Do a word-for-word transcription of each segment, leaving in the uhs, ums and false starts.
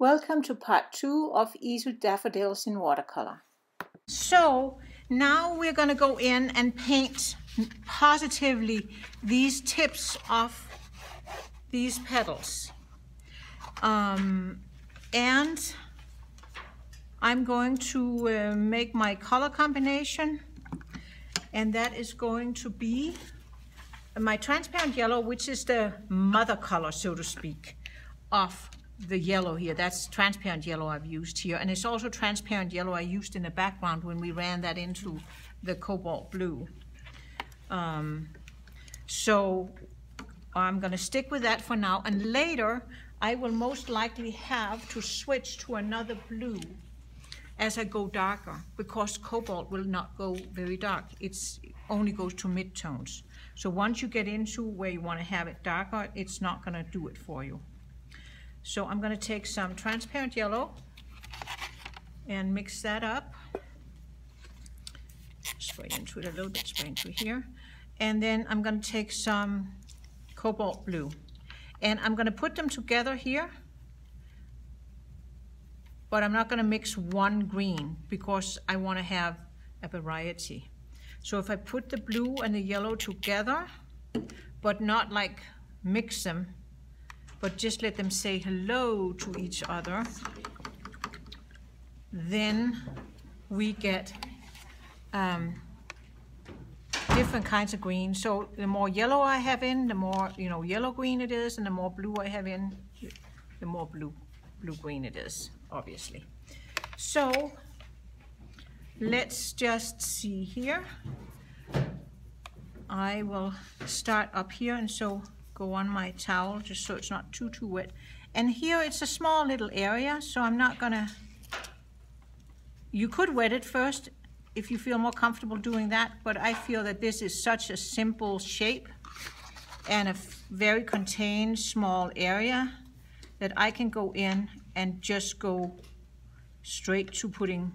Welcome to part two of Easel Daffodils in Watercolor. So now we're going to go in and paint positively these tips of these petals. Um, and I'm going to uh, make my color combination, and that is going to be my transparent yellow, which is the mother color, so to speak, of the yellow here. That's transparent yellow I've used here, and it's also transparent yellow I used in the background when we ran that into the cobalt blue. Um, so I'm going to stick with that for now, and later I will most likely have to switch to another blue as I go darker, because cobalt will not go very dark. It's only goes to mid-tones. So once you get into where you want to have it darker, it's not going to do it for you. So I'm going to take some transparent yellow and mix that up. Spray into it a little bit, spray into here. And then I'm going to take some cobalt blue. And I'm going to put them together here, but I'm not going to mix one green because I want to have a variety. So if I put the blue and the yellow together, but not like mix them, but just let them say hello to each other, then we get um, different kinds of green. So the more yellow I have in, the more, you know, yellow green it is, and the more blue I have in, the more blue blue green it is, obviously. So let's just see here. I will start up here, and so go on my towel just so it's not too too wet. And here it's a small little area, so I'm not gonna, you could wet it first if you feel more comfortable doing that, but I feel that this is such a simple shape and a very contained small area that I can go in and just go straight to putting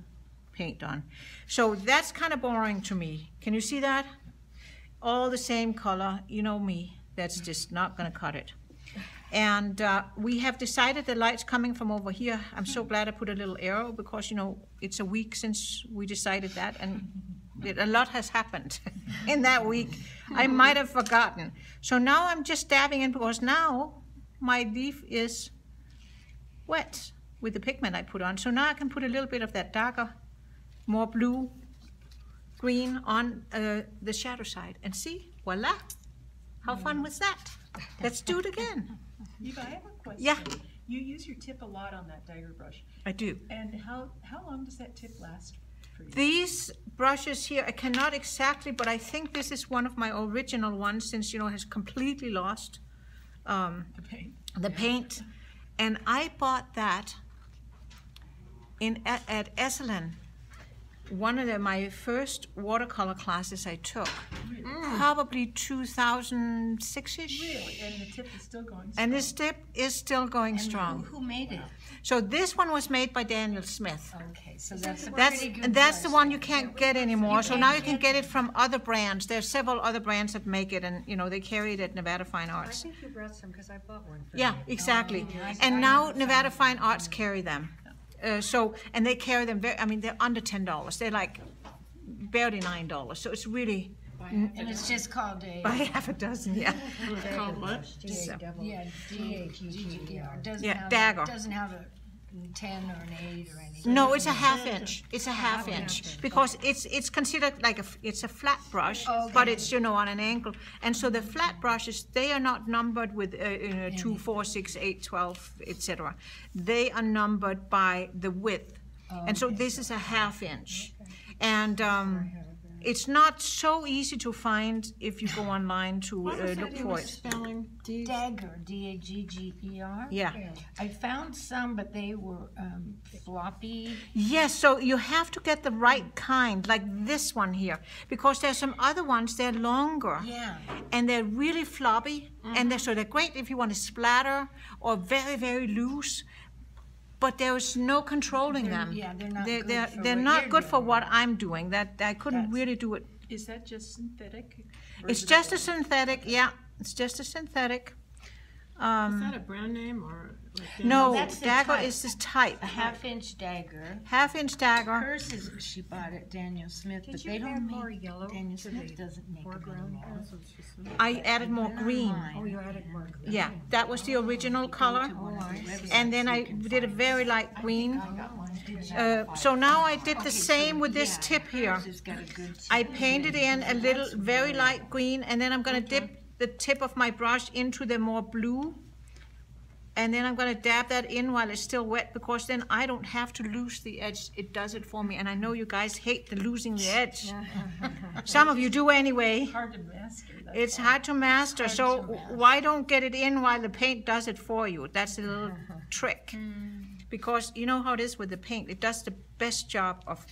paint on. So that's kind of boring to me. Can you see that? All the same color, you know me. That's just not gonna cut it. And uh, we have decided the light's coming from over here. I'm so glad I put a little arrow, because you know it's a week since we decided that, and it, a lot has happened in that week. I might have forgotten. So now I'm just dabbing in, because now my leaf is wet with the pigment I put on. So now I can put a little bit of that darker, more blue, green on uh, the shadow side. And see, voila, how fun was that? Let's do it again. Eva, I have a question. Yeah. You use your tip a lot on that dagger brush. I do. And how, how long does that tip last for you? These brushes here, I cannot exactly, but I think this is one of my original ones, since, you know, it has completely lost um, the paint. The paint. And I bought that in at, at Esalen, one of the, my first watercolor classes I took. Really? Mm. Probably two thousand six-ish. Really? And the tip is still going strong? And this tip is still going and strong. Who, who made wow. it? So this one was made by Daniel Smith. Okay, so that's a that's, pretty good That's the one you can't yeah, get anymore. So now you can get it from other brands. There are several other brands that make it, and you know they carry it at Nevada Fine Arts. I think you brought some, because I bought one for Yeah, me. exactly. Oh, nice. And now Nevada Fine Arts carry them. Uh, so, and they carry them very, I mean, they're under ten dollars. They're like barely nine dollars. So it's really. And it's just called a. By half a dozen, yeah. It's called what? Yeah, D A G G E R. Yeah, dagger. It doesn't have a ten or an eight or anything. No, it's a half inch. It's a half inch. Because it's it's considered like a, it's a flat brush, but it's, you know, on an angle. And so the flat brushes, they are not numbered with uh, you know, two, four, six, eight, twelve, et cetera. They are numbered by the width. And so this is a half inch. And um, it's not so easy to find if you go online to uh, look for it. Spelling? D Dagger, D A G G E R. Yeah. I found some, but they were um, floppy. Yes, so you have to get the right kind, like this one here, because there's some other ones, they're longer. Yeah. And they're really floppy, mm-hmm. and they're, so they're great if you want to splatter, or very, very loose. But there was no controlling they're, them. Yeah, they're not they're, good, they're, for, they're not good for what I'm doing. That I couldn't That's, really do it. Is that just synthetic? It's just a synthetic, yeah. It's just a synthetic. Um, is that a brand name or No, that's dagger type. Is this type. A half-inch dagger. Half-inch dagger. Hers is, she bought at Daniel Smith, Did but they don't make more yellow. Daniel Smith doesn't make it anymore. I added more green. Online. Oh, you added more green. Yeah, that was the original color, and then I did a very light green. Uh, so now I did the same with this tip here. I painted in a little, very light green, and then I'm going to dip the tip of my brush into the more blue. And then I'm going to dab that in while it's still wet, because then I don't have to lose the edge. It does it for me. And I know you guys hate the losing the edge. Some of you do anyway. It's hard to master. It's hard to master. So why don't get it in while the paint does it for you? That's a little trick. Because you know how it is with the paint. It does the best job of,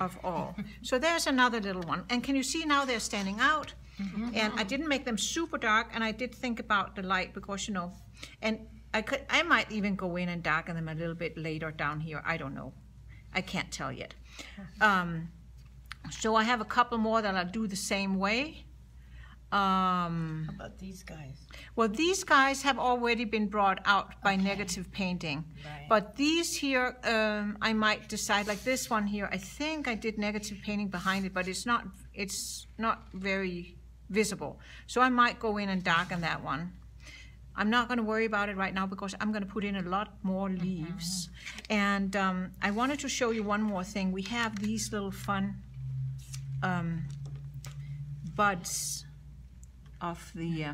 of all. So there's another little one. And can you see now they're standing out? Mm-hmm. And I didn't make them super dark. And I did think about the light because, you know, and I could, I might even go in and darken them a little bit later down here. I don't know. I can't tell yet. Um, so I have a couple more that I'll do the same way. Um, How about these guys? Well, these guys have already been brought out by okay. negative painting. Right. But these here, um, I might decide, like this one here, I think I did negative painting behind it, but it's not, it's not very visible. So I might go in and darken that one. I'm not going to worry about it right now because I'm going to put in a lot more leaves. Mm-hmm. And um, I wanted to show you one more thing. We have these little fun um, buds of the uh,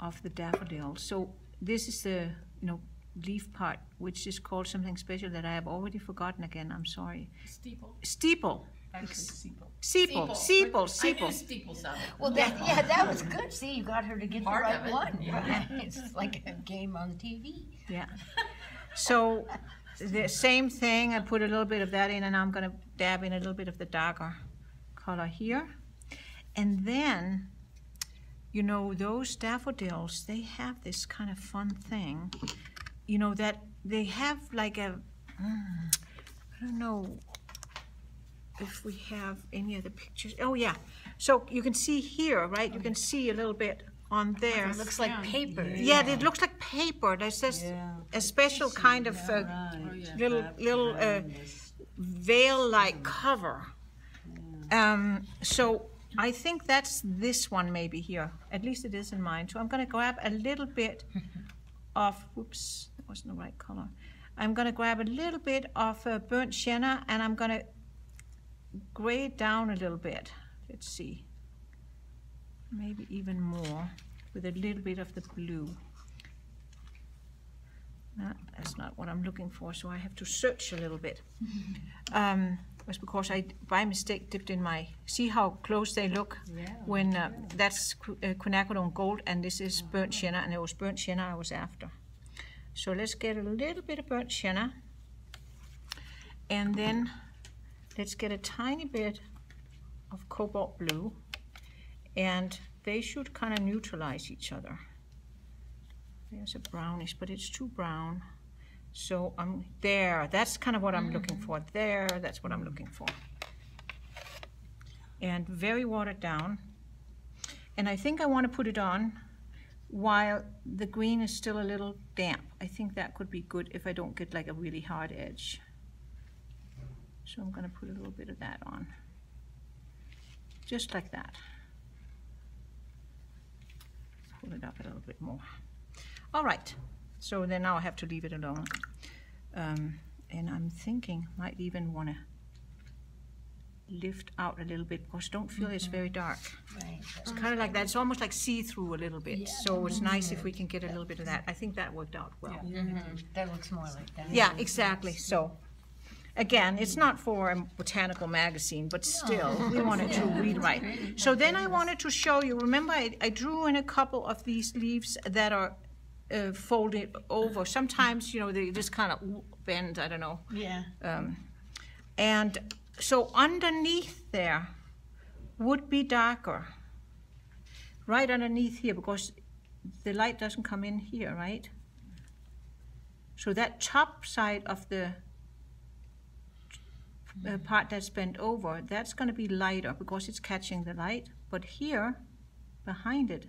of the daffodil. So this is the you know leaf part, which is called something special that I have already forgotten again. I'm sorry. Steeple. Steeple. Actually, Steeple. Steeple. Steeple. Steeple. Well, that, yeah, that was good. See, you got her to get Part the right it, one. Yeah. Right? It's like a game on T V. Yeah. So the same thing. I put a little bit of that in, and I'm going to dab in a little bit of the darker color here. And then, you know, those daffodils, they have this kind of fun thing, you know, that they have like a, mm, I don't know, if we have any other pictures. Oh yeah, so you can see here, right? You can see a little bit on there. It looks like paper. Yeah, yeah, it looks like paper. There's just yeah. a special kind of uh, oh, yeah. little little uh, veil-like yeah. cover. Yeah. Um, so I think that's this one maybe here. At least it is in mine. So I'm gonna grab a little bit of, whoops, that wasn't the right color. I'm gonna grab a little bit of uh, burnt sienna, and I'm gonna gray it down a little bit. Let's see, maybe even more with a little bit of the blue. No, that's not what I'm looking for, so I have to search a little bit. Um, that's because I by mistake dipped in my, see how close they look yeah, when uh, yeah. that's uh, quinacridone gold, and this is burnt sienna, and it was burnt sienna I was after. So let's get a little bit of burnt sienna, and then let's get a tiny bit of cobalt blue, and they should kind of neutralize each other. There's a brownish, but it's too brown. So I'm there, that's kind of what I'm looking for. There, that's what I'm looking for. And very watered down. And I think I want to put it on while the green is still a little damp. I think that could be good if I don't get like a really hard edge. So I'm going to put a little bit of that on, just like that. Pull it up a little bit more. All right, so then now I have to leave it alone. Um, and I'm thinking might even want to lift out a little bit, because I don't feel mm-hmm. it's very dark. Right. It's kind of like that. It's almost like see-through a little bit. Yeah. So it's nice if we can get a little bit of that. I think that worked out well. Yeah. Mm-hmm. That looks more like that. Yeah, exactly. So. Again, it's not for a botanical magazine, but still, we wanted to read right. So then I wanted to show you, remember I, I drew in a couple of these leaves that are uh, folded over. Sometimes, you know, they just kind of bend, I don't know. Yeah. Um, and so underneath there would be darker, right underneath here, because the light doesn't come in here, right? So that top side of the Uh, part that's bent over, that's going to be lighter because it's catching the light, but here behind it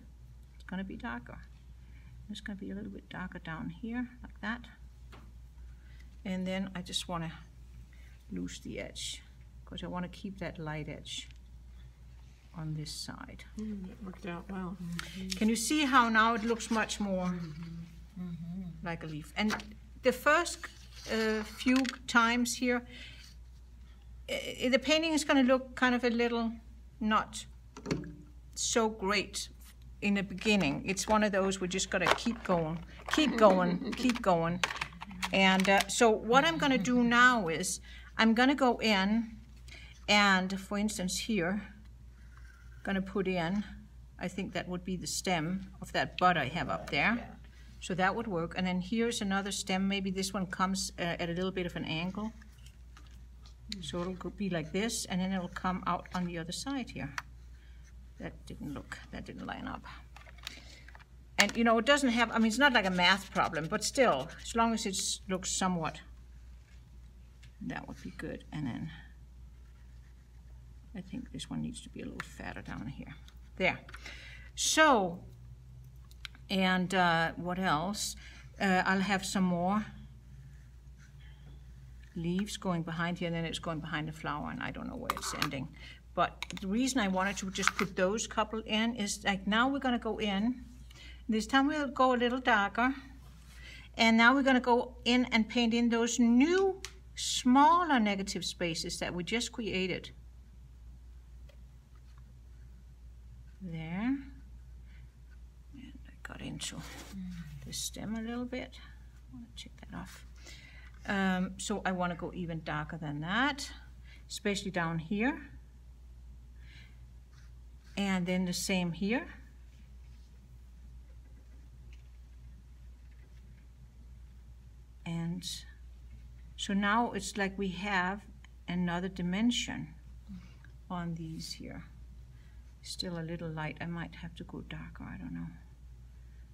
it's going to be darker. I'm just going to be a little bit darker down here, like that. And then I just want to loose the edge, because I want to keep that light edge on this side. Mm, it worked out well. Mm-hmm. Can you see how now it looks much more mm-hmm. Mm-hmm. like a leaf? And the first uh, few times here, I, the painting is going to look kind of a little not so great in the beginning. It's one of those we just got to keep going, keep going, keep going. And uh, so what I'm going to do now is I'm going to go in and, for instance, here, going to put in, I think that would be the stem of that bud I have up there. Yeah. So that would work. And then here's another stem. Maybe this one comes uh, at a little bit of an angle. So it'll go, be like this, and then it'll come out on the other side here. That didn't look, that didn't line up. And you know, it doesn't have, I mean, it's not like a math problem, but still, as long as it looks somewhat, that would be good. And then I think this one needs to be a little fatter down here. There. So, and uh, what else? Uh, I'll have some more leaves going behind here, and then it's going behind the flower, and I don't know where it's ending. But the reason I wanted to just put those couple in is, like, now we're going to go in. This time we'll go a little darker. And now we're going to go in and paint in those new, smaller negative spaces that we just created. There. And I got into the stem a little bit. I want to check that off. Um, so I want to go even darker than that, especially down here. And then the same here. And so now it's like we have another dimension on these here. Still a little light. I might have to go darker. I don't know.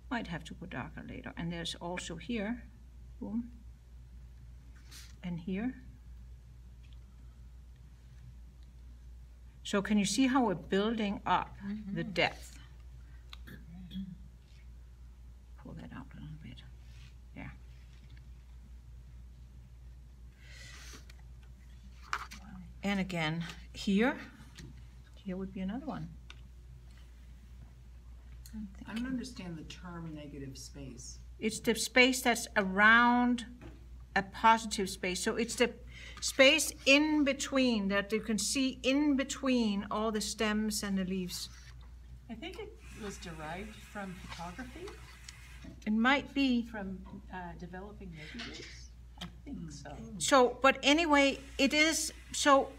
Might have to go darker later. And there's also here. Boom. And here. So can you see how we're building up mm-hmm. the depth? Pull that out a little bit. There. And again, here. Here would be another one. I don't understand the term negative space. It's the space that's around a positive space. So it's the space in between, that you can see in between all the stems and the leaves. I think it was derived from photography. It might be. From uh, developing negatives. I think so. So, but anyway, it is, so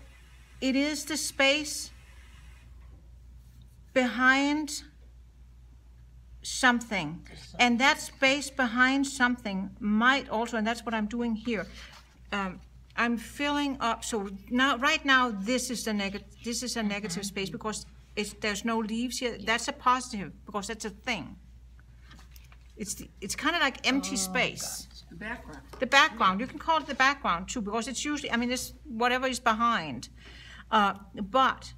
it is the space behind something. And that space behind something might also, and that's what I'm doing here, um, I'm filling up. So now, right now, this is the negative. This is a negative mm-hmm. space because it's, there's no leaves here. Yeah. That's a positive because that's a thing. It's the, it's kind of like empty oh, space. Gosh. The background. The background. Yeah. You can call it the background too, because it's usually. I mean, it's whatever is behind. Uh, but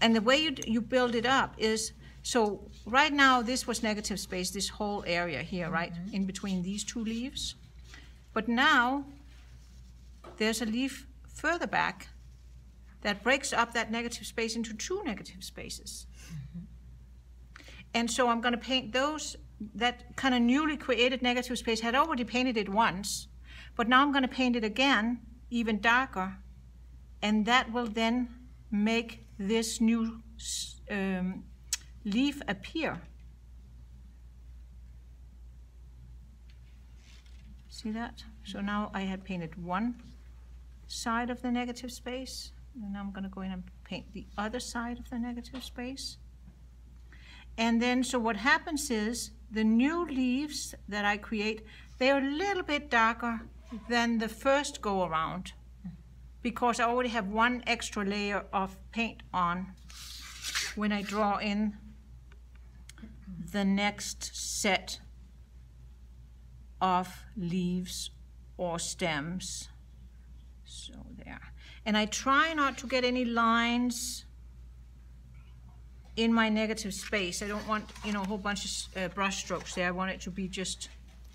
and the way you you build it up is so. Right now, this was negative space. This whole area here, right mm-hmm. in between these two leaves, but now. There's a leaf further back that breaks up that negative space into two negative spaces. Mm-hmm. And so I'm going to paint those, that kind of newly created negative space. I had already painted it once, but now I'm going to paint it again, even darker, and that will then make this new um, leaf appear. See that? So now I had painted one side of the negative space, and now I'm going to go in and paint the other side of the negative space. And then, so what happens is the new leaves that I create, they are a little bit darker than the first go around because I already have one extra layer of paint on when I draw in the next set of leaves or stems. So there. And I try not to get any lines in my negative space. I don't want, you know, a whole bunch of uh, brush strokes there. I want it to be just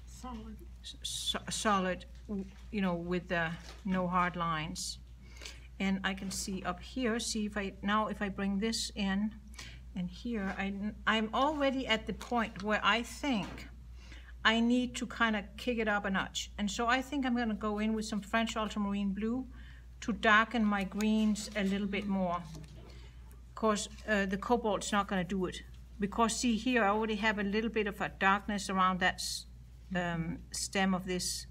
solid, so solid you know, with uh, no hard lines. And I can see up here, see if I, now if I bring this in, and here, I, I'm already at the point where I think I need to kind of kick it up a notch. And so I think I'm gonna go in with some French ultramarine blue to darken my greens a little bit more. Of course, uh, the cobalt's not gonna do it. Because see here, I already have a little bit of a darkness around that um, stem of this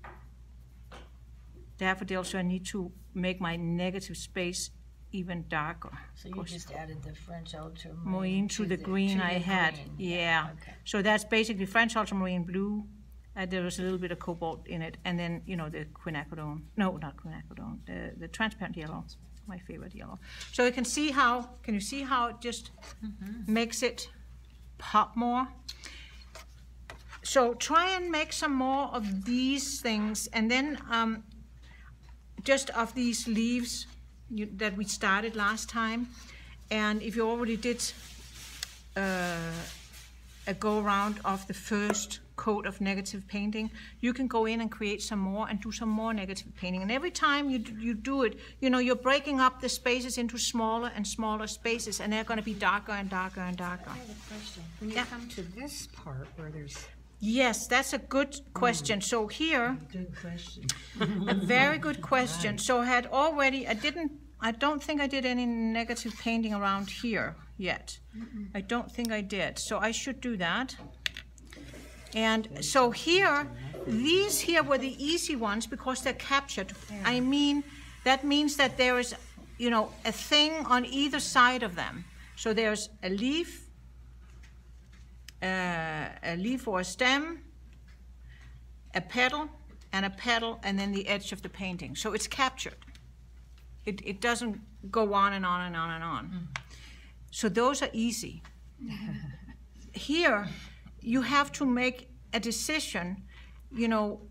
daffodil, so I need to make my negative space even darker. So you just added the French ultramarine to, to the, the green to I the had. Green. Yeah. yeah. Okay. So that's basically French ultramarine blue. Uh, there was a little bit of cobalt in it, and then you know the quinacridone. No, not quinacridone. The the transparent yellow, my favorite yellow. So you can see how. Can you see how it just mm-hmm. makes it pop more? So try and make some more of these things, and then um, just of these leaves. You, that we started last time, and if you already did uh, a go around of the first coat of negative painting, you can go in and create some more and do some more negative painting. And every time you you do it, you know you're breaking up the spaces into smaller and smaller spaces, and they're going to be darker and darker and darker. I have a question. When you yeah. come to this part where there's yes, that's a good question. So here, good question. a very good question. So I had already, I didn't, I don't think I did any negative painting around here yet. Mm-mm. I don't think I did. So I should do that. And so here, these here were the easy ones because they're captured. Yeah. I mean, that means that there is, you know, a thing on either side of them. So there's a leaf. Uh, a leaf or a stem, a petal, and a petal, and then the edge of the painting. So it's captured. It, it doesn't go on and on and on and on. Mm. So those are easy. Here, you have to make a decision, you know,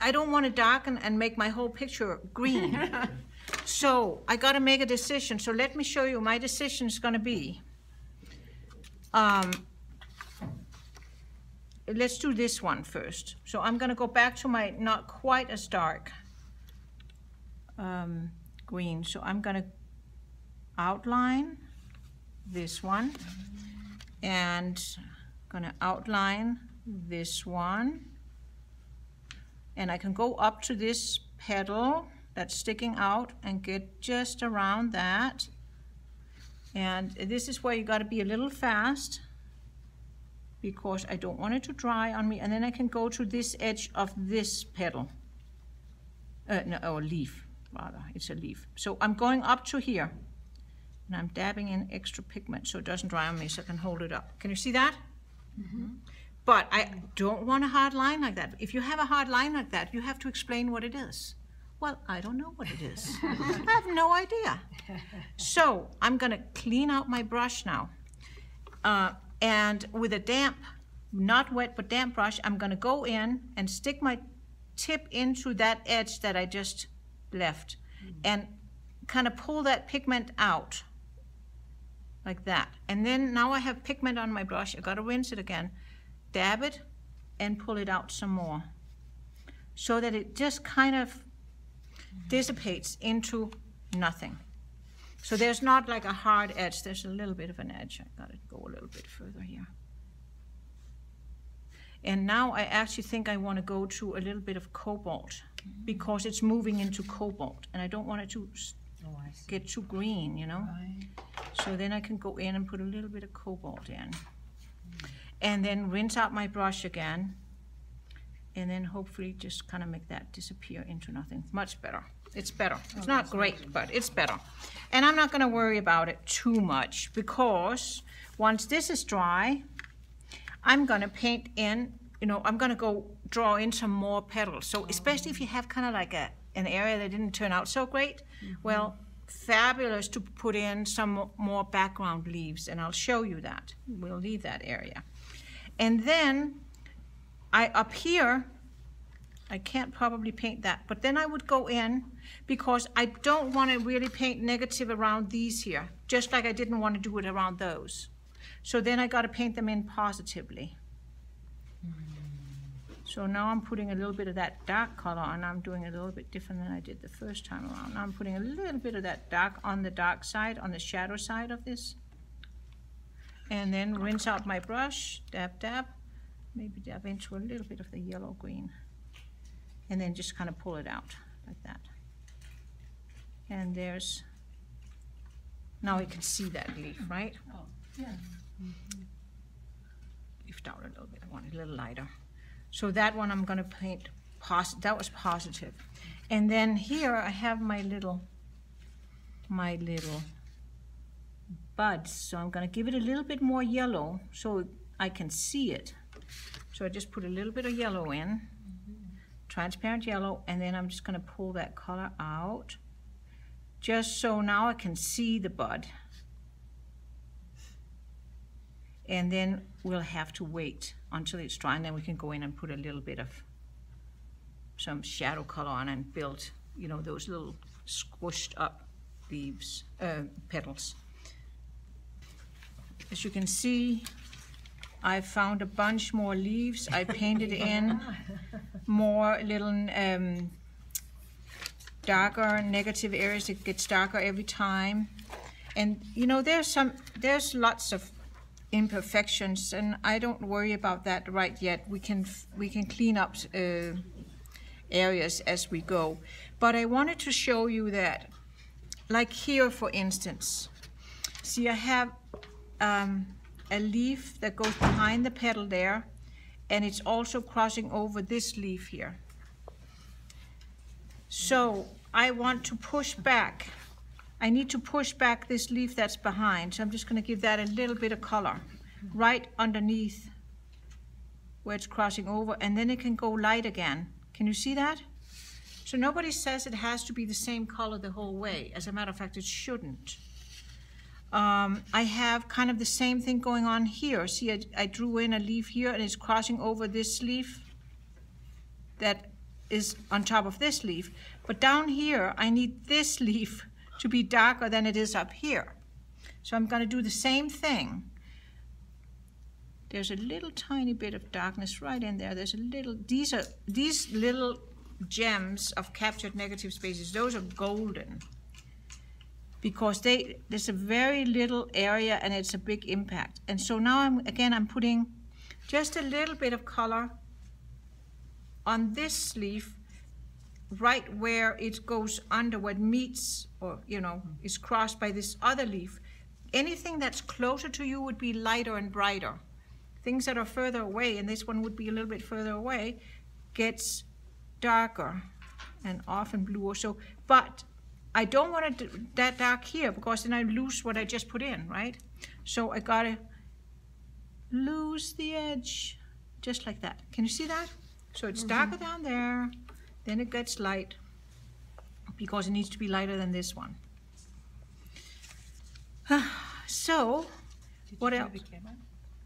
I don't want to darken and make my whole picture green. So I got to make a decision. So let me show you, my decision is going to be, um, let's do this one first. So I'm going to go back to my not quite as dark um, green. So I'm going to outline this one, and going to outline this one. And I can go up to this petal that's sticking out and get just around that. And this is where you got to be a little fast, because I don't want it to dry on me. And then I can go to this edge of this petal, uh, no, or leaf, rather, it's a leaf. So I'm going up to here, and I'm dabbing in extra pigment so it doesn't dry on me, so I can hold it up. Can you see that? Mm-hmm. But I don't want a hard line like that. If you have a hard line like that, you have to explain what it is. Well, I don't know what it is. I have no idea. So I'm gonna clean out my brush now. Uh, And with a damp, not wet, but damp brush, I'm gonna go in and stick my tip into that edge that I just left mm-hmm. and kind of pull that pigment out like that. And then now I have pigment on my brush. I gotta rinse it again, dab it, and pull it out some more so that it just kind of mm-hmm. dissipates into nothing. So there's not like a hard edge, there's a little bit of an edge. I gotta go a little bit further here. And now I actually think I wanna go to a little bit of cobalt mm-hmm. because it's moving into cobalt and I don't want it to oh, get too green, you know? Right. So then I can go in and put a little bit of cobalt in. Mm. And then rinse out my brush again and then hopefully just kind of make that disappear into nothing. Much better. It's better. It's not great, but it's better. And I'm not going to worry about it too much because once this is dry, I'm going to paint in, you know, I'm going to go draw in some more petals. So especially if you have kind of like a, an area that didn't turn out so great, mm-hmm. well, fabulous to put in some more background leaves. And I'll show you that. We'll leave that area. And then I up here, I can't probably paint that, but then I would go in because I don't want to really paint negative around these here, just like I didn't want to do it around those. So then I got to paint them in positively. So now I'm putting a little bit of that dark color on. I'm doing a little bit different than I did the first time around. Now I'm putting a little bit of that dark on the dark side, on the shadow side of this. And then rinse out my brush, dab, dab. Maybe dab into a little bit of the yellow-green. And then just kind of pull it out like that. And there's, now you can see that leaf, right? Oh, yeah. Mm-hmm. Leaf down a little bit, I want it a little lighter. So that one I'm gonna paint, pos that was positive. And then here I have my little, my little buds. So I'm gonna give it a little bit more yellow so I can see it. So I just put a little bit of yellow in, mm-hmm. transparent yellow, and then I'm just gonna pull that color out just so now I can see the bud. And then we'll have to wait until it's dry, and then we can go in and put a little bit of some shadow color on and build, you know, those little squished up leaves, uh, petals. As you can see, I found a bunch more leaves. I painted in more little um, darker negative areas. It gets darker every time. And you know, there's some, there's lots of imperfections, and I don't worry about that right yet. We can we can clean up uh, areas as we go. But I wanted to show you that, like here, for instance. See, I have um, a leaf that goes behind the petal there, and it's also crossing over this leaf here. So I want to push back. I need to push back this leaf that's behind, so I'm just going to give that a little bit of color right underneath where it's crossing over, and then it can go light again. Can you see that? So nobody says it has to be the same color the whole way. As a matter of fact, it shouldn't. Um, I have kind of the same thing going on here. See, I, I drew in a leaf here, and it's crossing over this leaf that is on top of this leaf. But down here, I need this leaf to be darker than it is up here. So I'm going to do the same thing. There's a little tiny bit of darkness right in there. There's a little, these are, these little gems of captured negative spaces, those are golden, because they, there's a very little area and it's a big impact. And so now I'm, again, I'm putting just a little bit of color on this leaf, right where it goes under, what meets, or you know, is crossed by this other leaf. Anything that's closer to you would be lighter and brighter. Things that are further away, and this one would be a little bit further away, gets darker and often bluer. So, but I don't want it that dark here, because then I lose what I just put in, right? So I gotta lose the edge, just like that. Can you see that? So it's darker mm-hmm. down there. Then it gets light, because it needs to be lighter than this one. So, did what else? The camera?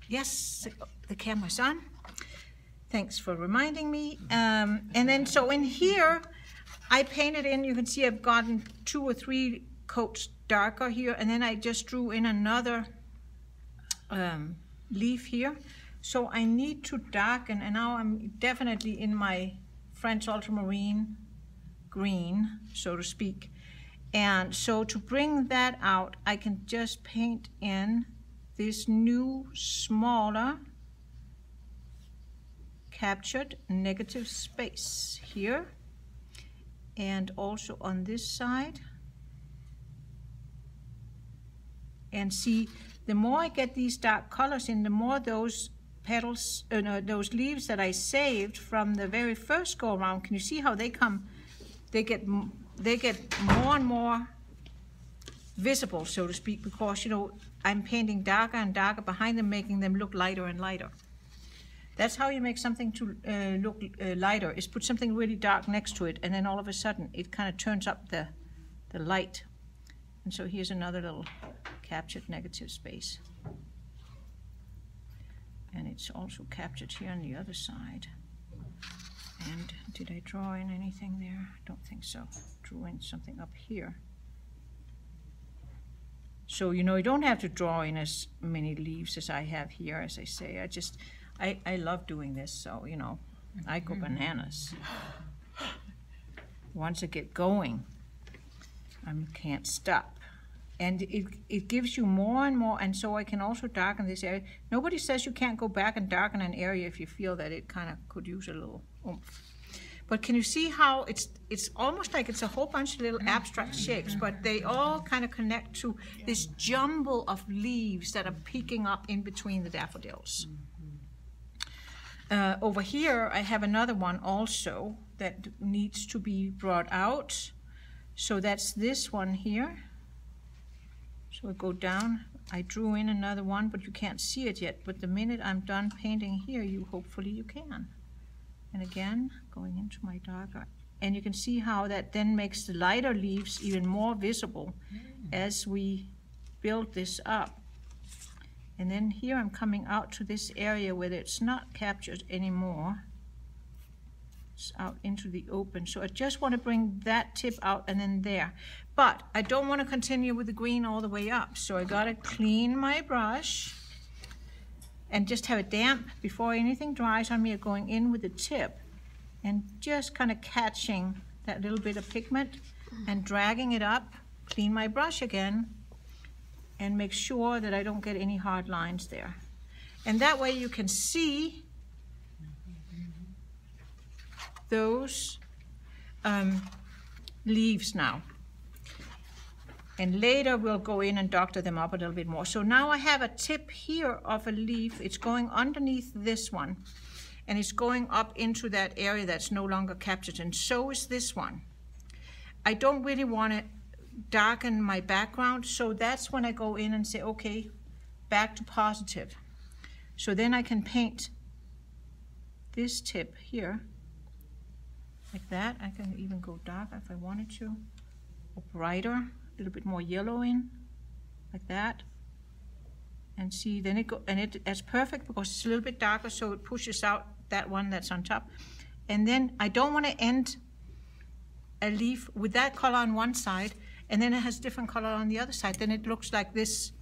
Yes, the camera's on. Thanks for reminding me. Um, and then, so in here, I painted in, you can see I've gotten two or three coats darker here, and then I just drew in another um, leaf here. So I need to darken, and now I'm definitely in my French ultramarine green, so to speak. And so to bring that out, I can just paint in this new, smaller, captured negative space here, and also on this side. And see, the more I get these dark colors in, the more those petals, uh, no, those leaves that I saved from the very first go around. Can you see how they come? They get, they get more and more visible, so to speak, because you know I'm painting darker and darker behind them, making them look lighter and lighter. That's how you make something to uh, look uh, lighter, is put something really dark next to it, and then all of a sudden it kind of turns up the, the light. And so here's another little captured negative space. And it's also captured here on the other side. And did I draw in anything there? I don't think so. Drew in something up here. So, you know, you don't have to draw in as many leaves as I have here, as I say. I just, I, I love doing this, so, you know, I go bananas. Once I get going, I can't stop. And it, it gives you more and more, and so I can also darken this area. Nobody says you can't go back and darken an area if you feel that it kind of could use a little oomph. But can you see how it's it's almost like it's a whole bunch of little abstract shapes, but they all kind of connect to this jumble of leaves that are peeking up in between the daffodils. Uh, over here, I have another one also that needs to be brought out. So that's this one here. So I go down. I drew in another one, but you can't see it yet. But the minute I'm done painting here, you hopefully you can. And again, going into my darker. And you can see how that then makes the lighter leaves even more visible mm. as we build this up. And then here I'm coming out to this area where it's not captured anymore. It's out into the open. So I just want to bring that tip out and then there. But I don't want to continue with the green all the way up. So I got to clean my brush and just have it damp before anything dries on me, or going in with the tip and just kind of catching that little bit of pigment and dragging it up, clean my brush again, and make sure that I don't get any hard lines there. And that way you can see those um, leaves now. And later we'll go in and doctor them up a little bit more. So now I have a tip here of a leaf. It's going underneath this one, and it's going up into that area that's no longer captured, and so is this one. I don't really want to darken my background, so that's when I go in and say, okay, back to positive. So then I can paint this tip here, like that. I can even go darker if I wanted to, or brighter. A little bit more yellow in, like that, and see. Then it go, and it that's perfect because it's a little bit darker, so it pushes out that one that's on top. And then I don't want to end a leaf with that color on one side, and then it has different color on the other side. Then it looks like this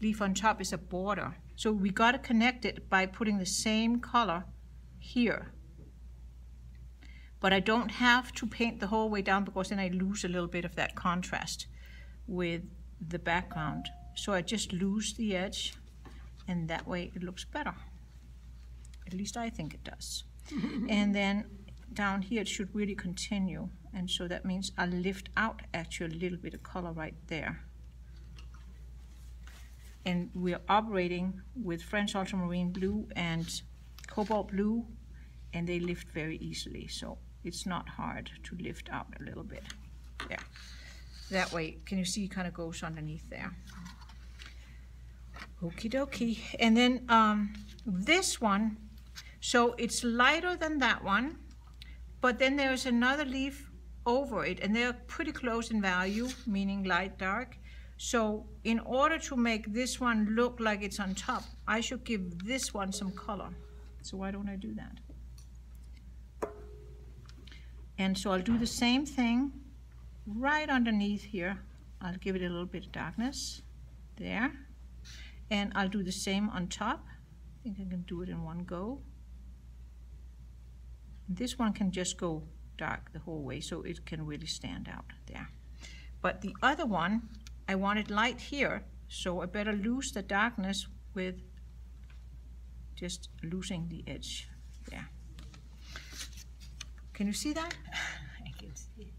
leaf on top is a border. So we got to connect it by putting the same color here. But I don't have to paint the whole way down because then I lose a little bit of that contrast with the background. So I just lose the edge, and that way it looks better. At least I think it does. And then down here it should really continue. And so that means I lift out actually a little bit of color right there. And we're operating with French ultramarine blue and cobalt blue, and they lift very easily. So it's not hard to lift out a little bit. Yeah. That way, can you see it kind of goes underneath there? Okie dokie. And then um, this one, so it's lighter than that one, but then there's another leaf over it, and they're pretty close in value, meaning light, dark. So in order to make this one look like it's on top, I should give this one some color. So why don't I do that? And so I'll do the same thing. Right underneath here, I'll give it a little bit of darkness there, and I'll do the same on top. I think I can do it in one go. This one can just go dark the whole way, so it can really stand out there. But the other one, I want it light here, so I better lose the darkness with just losing the edge there. Can you see that? I can see it.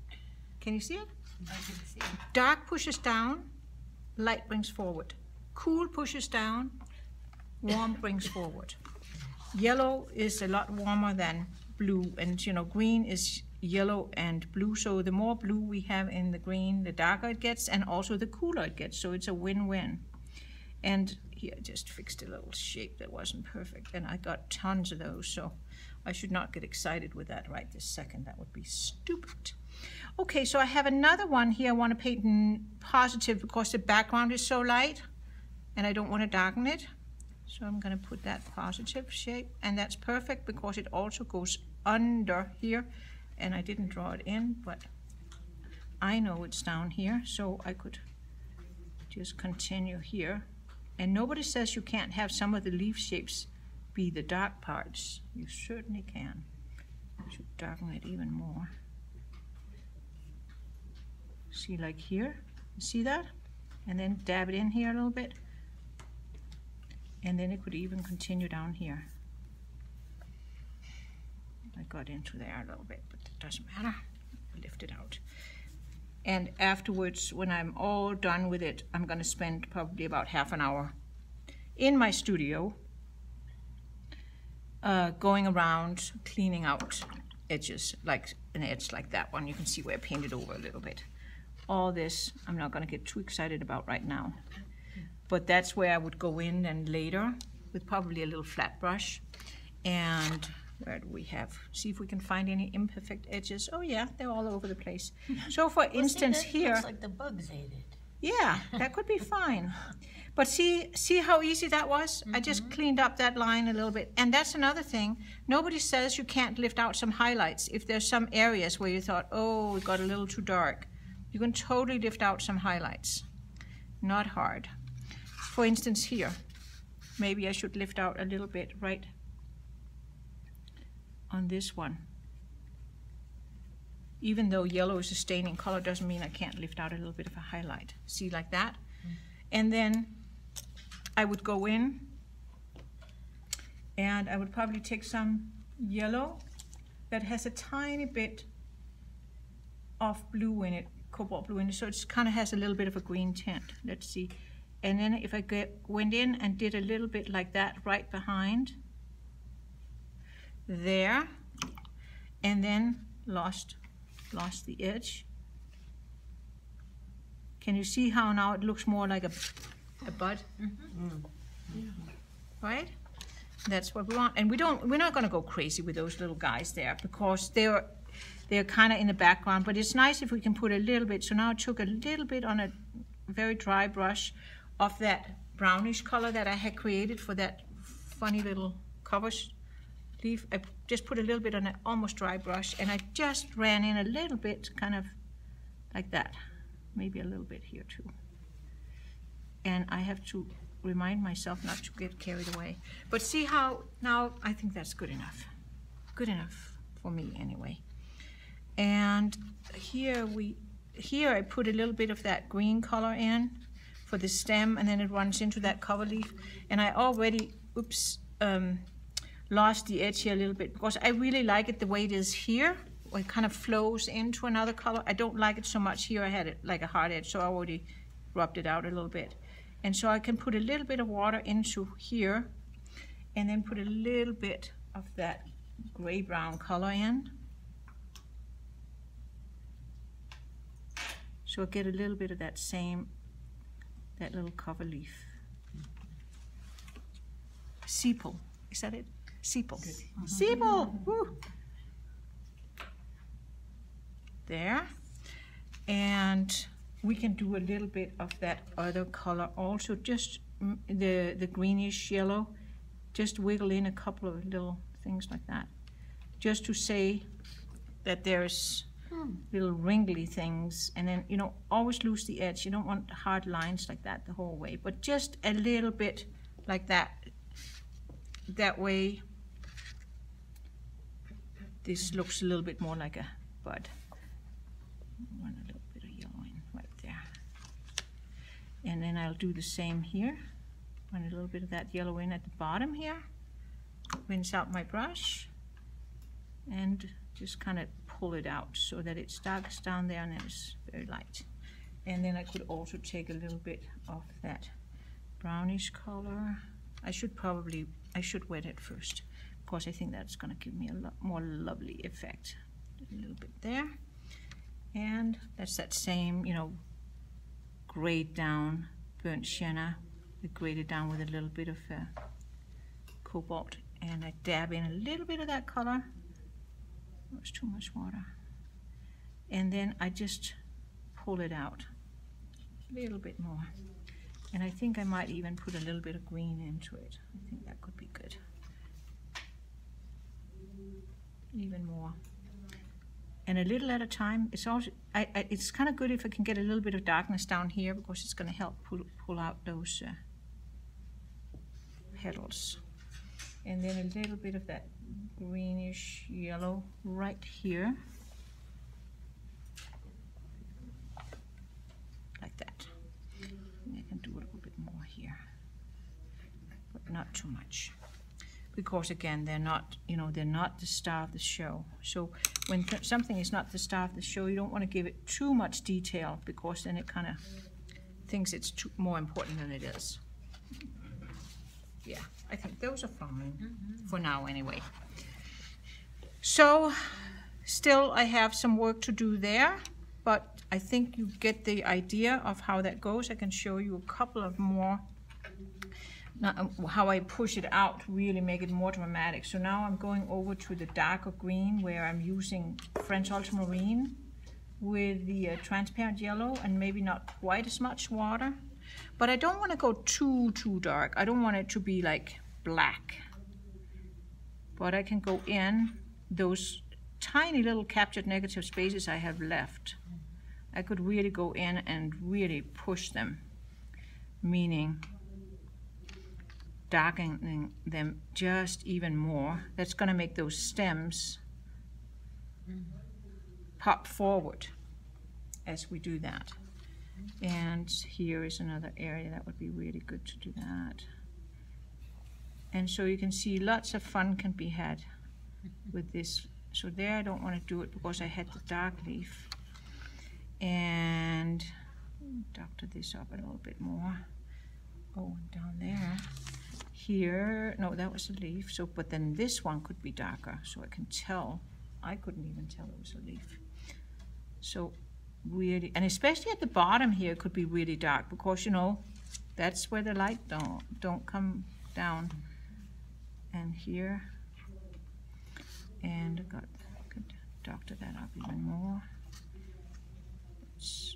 Can you see it? I can see it. Dark pushes down, light brings forward. Cool pushes down, warm brings forward. Yellow is a lot warmer than blue, and you know, green is yellow and blue, so the more blue we have in the green, the darker it gets, and also the cooler it gets, so it's a win-win. And here I just fixed a little shape that wasn't perfect, and I got tons of those, so I should not get excited with that right this second. That would be stupid. Okay, so I have another one here. I want to paint in positive because the background is so light and I don't want to darken it. So I'm going to put that positive shape, and that's perfect because it also goes under here, and I didn't draw it in, but I know it's down here, so I could just continue here. And nobody says you can't have some of the leaf shapes be the dark parts. You certainly can. I should darken it even more. See, like here, you see that? And then dab it in here a little bit. And then it could even continue down here. I got into there a little bit, but it doesn't matter. Lift it out. And afterwards, when I'm all done with it, I'm going to spend probably about half an hour in my studio uh, going around cleaning out edges, like an edge like that one. You can see where I painted over a little bit. All this I'm not going to get too excited about right now. But that's where I would go in and later with probably a little flat brush. And where do we have? See if we can find any imperfect edges. Oh yeah, they're all over the place. So for well, instance see, here. Looks like the bugs ate it. Yeah, that could be fine. But see, see how easy that was? Mm-hmm. I just cleaned up that line a little bit. And that's another thing. Nobody says you can't lift out some highlights. If there's some areas where you thought, oh, it got a little too dark, you can totally lift out some highlights. Not hard. For instance here, maybe I should lift out a little bit right on this one. Even though yellow is a staining color, doesn't mean I can't lift out a little bit of a highlight. See, like that? Mm. And then I would go in and I would probably take some yellow that has a tiny bit of blue in it, cobalt blue in it, so it kind of has a little bit of a green tint. Let's see. And then if I get, went in and did a little bit like that right behind there, and then lost lost the edge. Can you see how now it looks more like a, a bud? Mm-hmm. Yeah. Right? That's what we want. And we don't, we're not going to go crazy with those little guys there, because they're they're kind of in the background, but it's nice if we can put a little bit. So now I took a little bit on a very dry brush of that brownish color that I had created for that funny little cover leaf. I just put a little bit on an almost dry brush, and I just ran in a little bit, kind of like that. Maybe a little bit here too. And I have to remind myself not to get carried away. But see how, now I think that's good enough. Good enough for me anyway. And here we, here I put a little bit of that green color in for the stem, and then it runs into that cover leaf. And I already, oops, um, lost the edge here a little bit, because I really like it the way it is here. It kind of flows into another color. I don't like it so much here. I had it like a hard edge, so I already rubbed it out a little bit. And so I can put a little bit of water into here, and then put a little bit of that gray-brown color in. So I get a little bit of that same, that little cover leaf. Sepal, is that it? Sepal. Uh-huh. Sepal! Woo. There. And we can do a little bit of that other color also, just the, the greenish yellow. Just wiggle in a couple of little things like that. Just to say that there's hmm. little wrinkly things. And then, you know, always lose the edge. You don't want hard lines like that the whole way. But just a little bit like that. That way, this looks a little bit more like a bud. Run a little bit of yellow in right there. And then I'll do the same here. Run a little bit of that yellow in at the bottom here. Rinse out my brush. And just kind of pull it out so that it's darkest down there and it's very light. And then I could also take a little bit of that brownish color. I should probably, I should wet it first, because I think that's going to give me a lot more lovely effect. A little bit there. And that's that same, you know, grayed down burnt sienna. We grayed it down with a little bit of uh, cobalt. And I dab in a little bit of that color. That was too much water. And then I just pull it out a little bit more. And I think I might even put a little bit of green into it. I think that could be good. even more, and a little at a time. It's also I, I, it's kind of good if I can get a little bit of darkness down here, because it's going to help pull pull out those uh, petals, and then a little bit of that greenish yellow right here, like that. And I can do a little bit more here, but not too much, because again, they're not, you know, they're not the star of the show. So when th something is not the star of the show, you don't want to give it too much detail, because then it kind of thinks it's too, more important than it is. Yeah, I think those are fine mm-hmm. for now anyway. So still I have some work to do there, but I think you get the idea of how that goes. I can show you a couple of more, not, how I push it out, really make it more dramatic. So now I'm going over to the darker green, where I'm using French ultramarine with the uh, transparent yellow, and maybe not quite as much water. But I don't want to go too, too dark. I don't want it to be like black. But I can go in those tiny little captured negative spaces I have left. I could really go in and really push them, meaning darkening them just even more. That's going to make those stems pop forward as we do that. And here is another area that would be really good to do that. And so you can see lots of fun can be had with this. So there I don't want to do it, because I had the dark leaf. And doctor this up a little bit more. Oh, and down there. Here, no, that was a leaf. So, but then this one could be darker. So I can tell, I couldn't even tell it was a leaf. So really, and especially at the bottom here, it could be really dark, because you know that's where the light don't don't come down. And here, and I got could doctor that up even more. It's,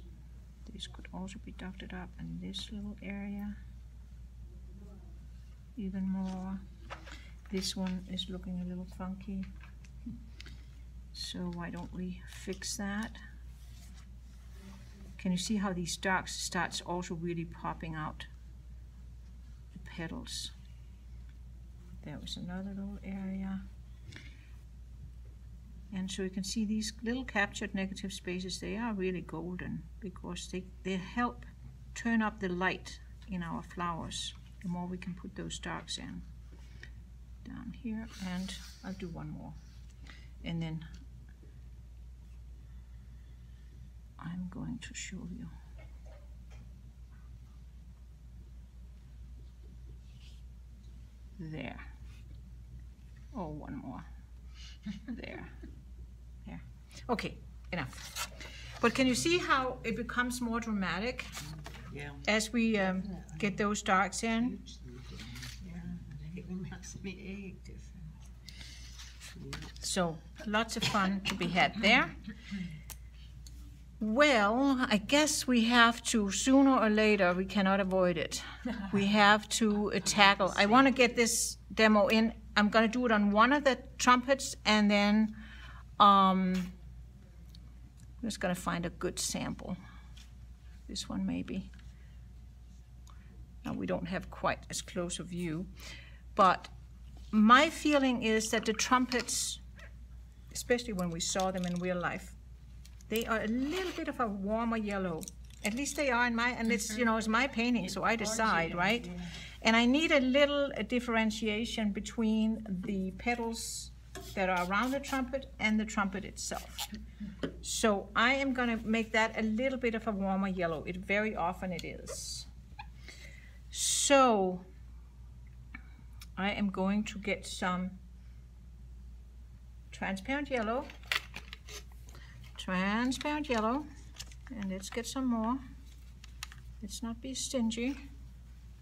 this could also be doctored up, in this little area even more. This one is looking a little funky, so why don't we fix that? Can you see how these darks starts also really popping out the petals? There was another little area. And so you can see these little captured negative spaces, they are really golden, because they, they help turn up the light in our flowers, the more we can put those darks in. Down here, and I'll do one more. And then I'm going to show you. There. Oh, one more. There. There. Okay, enough. But can you see how it becomes more dramatic yeah. as we um, get those darks in? It makes me ache different. So, lots of fun to be had there. Well, I guess we have to, sooner or later, we cannot avoid it. We have to uh, tackle. I want to get this demo in. I'm going to do it on one of the trumpets, and then um, I'm just going to find a good sample. This one, maybe. Now, we don't have quite as close a view, but my feeling is that the trumpets, especially when we saw them in real life, they are a little bit of a warmer yellow. At least they are in my, and it's, you know, it's my painting, so I decide, right? And I need a little a differentiation between the petals that are around the trumpet and the trumpet itself. So I am gonna make that a little bit of a warmer yellow. It very often it is. So I am going to get some transparent yellow. Transparent yellow, and let's get some more. Let's not be stingy.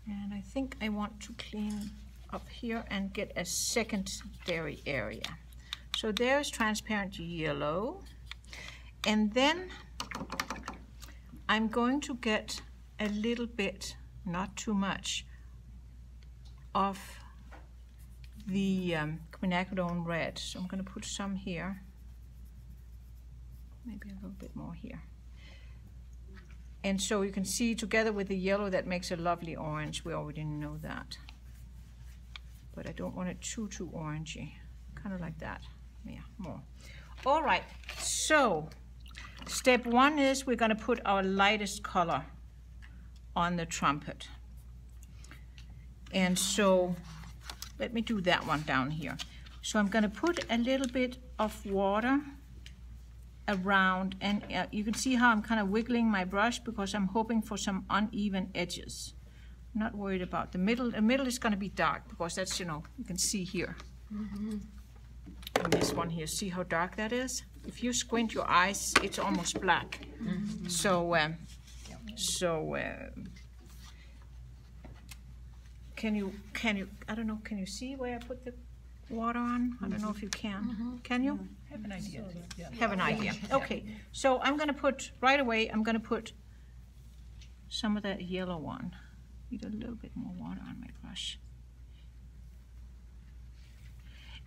And I think I want to clean up here and get a secondary area. So there's transparent yellow, and then I'm going to get a little bit, not too much, of the um, quinacridone red. So I'm going to put some here, maybe a little bit more here. And so you can see together with the yellow that makes a lovely orange. We already know that, but I don't want it too too orangey, kind of like that. Yeah, more. All right, so step one is we're going to put our lightest color on the trumpet. And so let me do that one down here. So I'm going to put a little bit of water around, and uh, you can see how I'm kind of wiggling my brush because I'm hoping for some uneven edges. I'm not worried about the middle. The middle is going to be dark because that's, you know, you can see here. Mm-hmm. And this one here, see how dark that is? If you squint your eyes, it's almost black. Mm-hmm. So, um, so uh, can you, can you, I don't know, can you see where I put the water on? I don't know if you can. Mm-hmm. Can you? I have an idea. Yeah. Have an idea. Okay, so I'm going to put, right away, I'm going to put some of that yellow one. Need a little bit more water on my brush.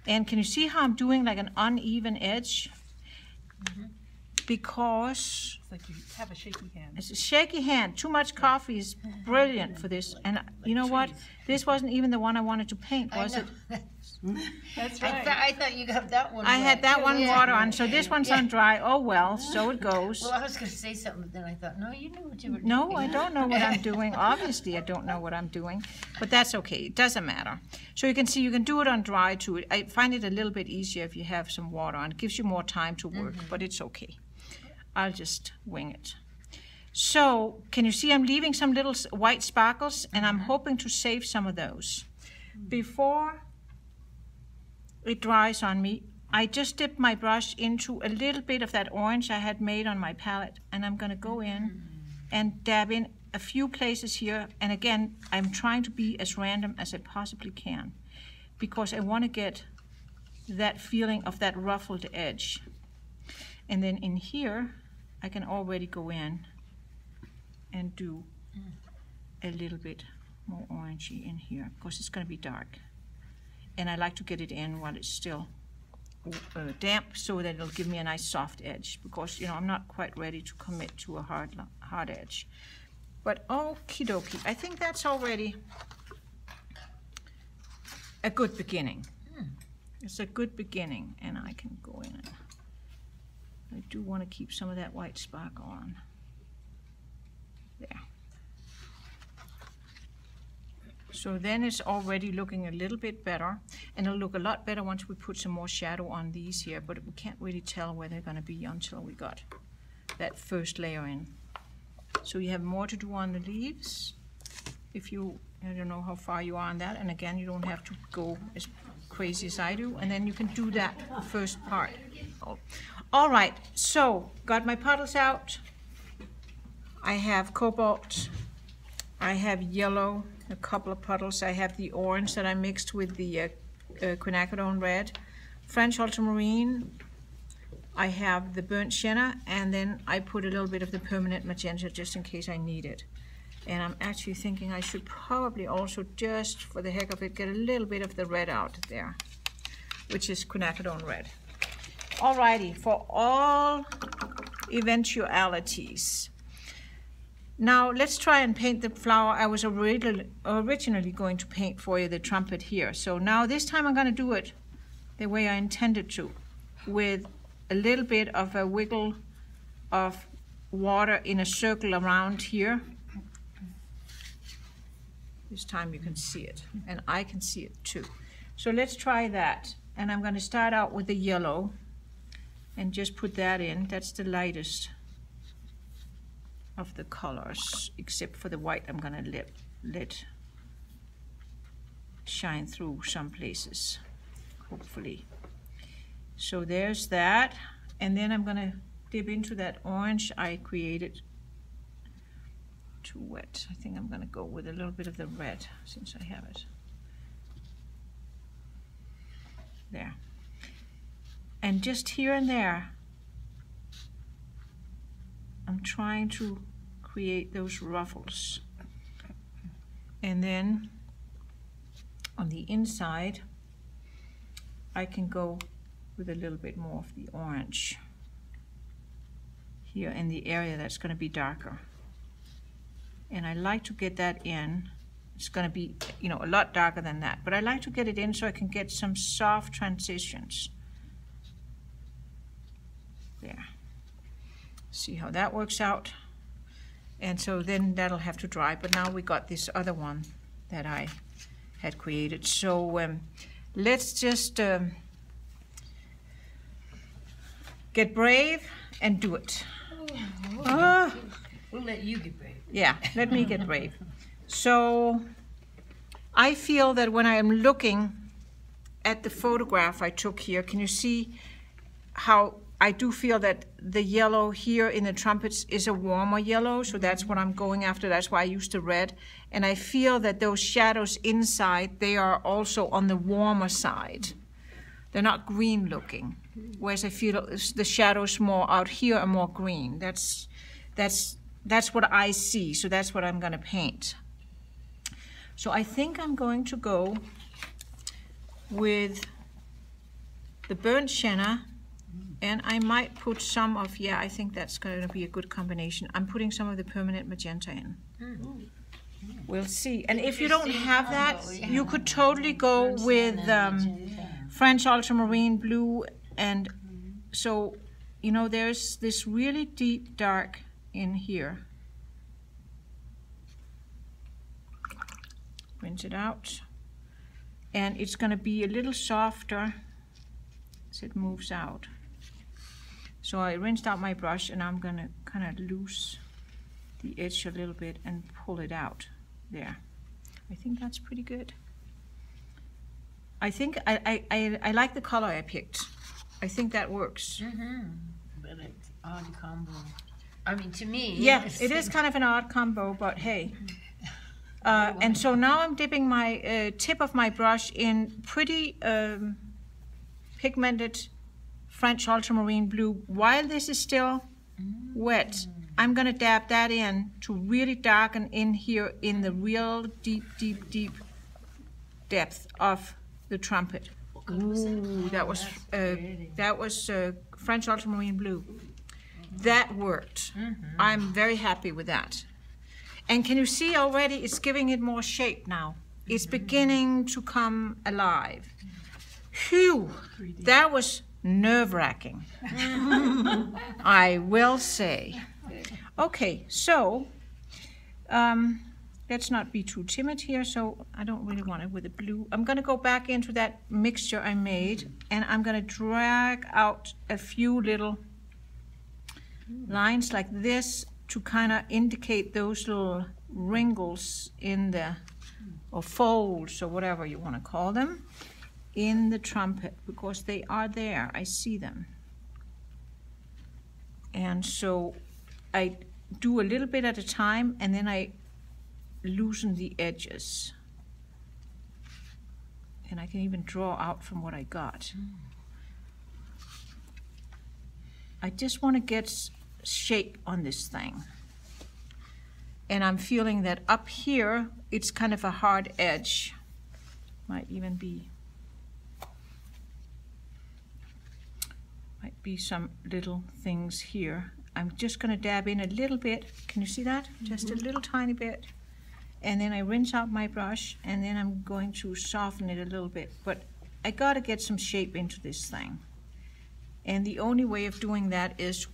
And can you see how I'm doing like an uneven edge? Mm-hmm. Because it's like you have a shaky hand. It's a shaky hand. Too much coffee is brilliant for this. And like, you know trees. What? This wasn't even the one I wanted to paint, was it? That's right. I, th I thought you got that one. I wet. had that one yeah. water on, so this one's yeah. on dry. Oh well, so it goes. Well, I was going to say something, but then I thought, no, you knew what you were doing. No, I don't know what I'm doing. Obviously, I don't know what I'm doing, but that's okay. It doesn't matter. So you can see, you can do it on dry too. I find it a little bit easier if you have some water on. It gives you more time to work, mm-hmm. but it's okay. I'll just wing it. So can you see I'm leaving some little white sparkles, and I'm hoping to save some of those. Before it dries on me, I just dip my brush into a little bit of that orange I had made on my palette, and I'm gonna go in and dab in a few places here. And again, I'm trying to be as random as I possibly can because I wanna get that feeling of that ruffled edge. And then in here, I can already go in and do a little bit more orangey in here because it's going to be dark. And I like to get it in while it's still uh, damp so that it'll give me a nice soft edge because, you know, I'm not quite ready to commit to a hard, hard edge. But okie dokie, I think that's already a good beginning. Hmm. It's a good beginning, and I can go in and I do want to keep some of that white sparkle on. There. So then it's already looking a little bit better, and it'll look a lot better once we put some more shadow on these here, but we can't really tell where they're going to be until we got that first layer in. So you have more to do on the leaves. If you, I don't know how far you are on that, and again, you don't have to go as crazy as I do, and then you can do that first part. Oh. All right, so got my puddles out. I have cobalt, I have yellow, a couple of puddles. I have the orange that I mixed with the uh, uh, quinacridone red, French ultramarine. I have the burnt sienna, and then I put a little bit of the permanent magenta just in case I need it. And I'm actually thinking I should probably also, just for the heck of it, get a little bit of the red out there, which is quinacridone red. Alrighty, for all eventualities. Now let's try and paint the flower. I was originally going to paint for you the trumpet here. So now this time I'm going to do it the way I intended to, with a little bit of a wiggle of water in a circle around here. This time you can see it, and I can see it too. So let's try that. And I'm going to start out with the yellow and just put that in. That's the lightest of the colors, except for the white. I'm going to let, let shine through some places, hopefully. So there's that. And then I'm going to dip into that orange I created. Too wet. I think I'm going to go with a little bit of the red since I have it. There. And just here and there, I'm trying to create those ruffles. And then on the inside, I can go with a little bit more of the orange here in the area that's going to be darker. And I like to get that in. It's going to be, you know, a lot darker than that, but I like to get it in so I can get some soft transitions. There. See how that works out. And so then that'll have to dry, but now we got this other one that I had created. So um, let's just um, get brave and do it. Oh, we'll, uh, let you, we'll let you get brave. Yeah, let me get brave. So I feel that when I am looking at the photograph I took here, can you see how I do feel that the yellow here in the trumpets is a warmer yellow, so that's what I'm going after. That's why I used the red. And I feel that those shadows inside, they are also on the warmer side. They're not green looking, whereas I feel the shadows more out here are more green. That's, that's, that's what I see, so that's what I'm going to paint. So I think I'm going to go with the burnt sienna, and I might put some of, yeah, I think that's going to be a good combination. I'm putting some of the permanent magenta in. Mm-hmm. We'll see. And if you don't have that, you could totally go with um, French ultramarine blue. And so, you know, there's this really deep dark in here. Print it out. And it's going to be a little softer as it moves out. So I rinsed out my brush, and I'm going to kind of loose the edge a little bit and pull it out there. I think that's pretty good. I think I, I, I, I like the color I picked. I think that works. Mm-hmm. But it's odd combo. I mean, to me. Yeah, it is kind of an odd combo, but hey. Uh, and so now I'm dipping my uh, tip of my brush in pretty um, pigmented French ultramarine blue. While this is still mm. wet, I'm going to dab that in to really darken in here in the real deep, deep, deep depth of the trumpet. Ooh, that was uh, that was uh, French ultramarine blue. That worked. Mm-hmm. I'm very happy with that. And can you see already it's giving it more shape now? It's mm-hmm. beginning to come alive. Phew! That was nerve-wracking, I will say. Okay, so um, let's not be too timid here, so I don't really want it with the blue. I'm going to go back into that mixture I made, and I'm going to drag out a few little lines like this to kind of indicate those little wrinkles in the, or folds, or whatever you want to call them, in the trumpet, because they are there. I see them. And so I do a little bit at a time, and then I loosen the edges. And I can even draw out from what I got. Mm. I just want to get shape on this thing. And I'm feeling that up here, it's kind of a hard edge. Might even be Might be some little things here. I'm just going to dab in a little bit. Can you see that? Mm-hmm. Just a little tiny bit. And then I rinse out my brush, and then I'm going to soften it a little bit. But I got to get some shape into this thing. And the only way of doing that is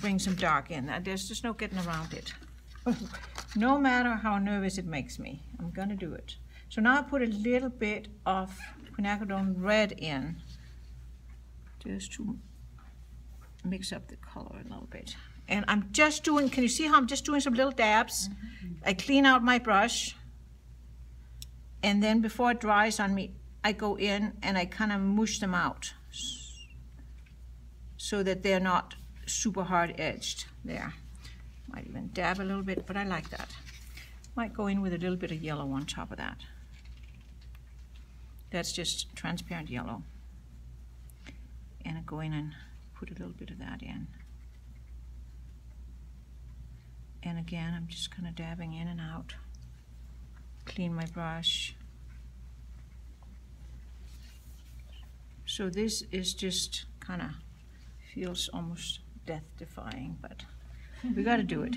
bring some dark in. There's just no getting around it. No matter how nervous it makes me, I'm going to do it. So now I put a little bit of quinacridone red in, just to mix up the color a little bit. And I'm just doing, can you see how I'm just doing some little dabs? Mm-hmm. I clean out my brush, and then before it dries on me, I go in and I kind of mush them out so that they're not super hard edged there. Might even dab a little bit, but I like that. Might go in with a little bit of yellow on top of that. That's just transparent yellow. And I go in and put a little bit of that in. And again, I'm just kind of dabbing in and out. Clean my brush. So this is just kind of feels almost death-defying, but we got to do it.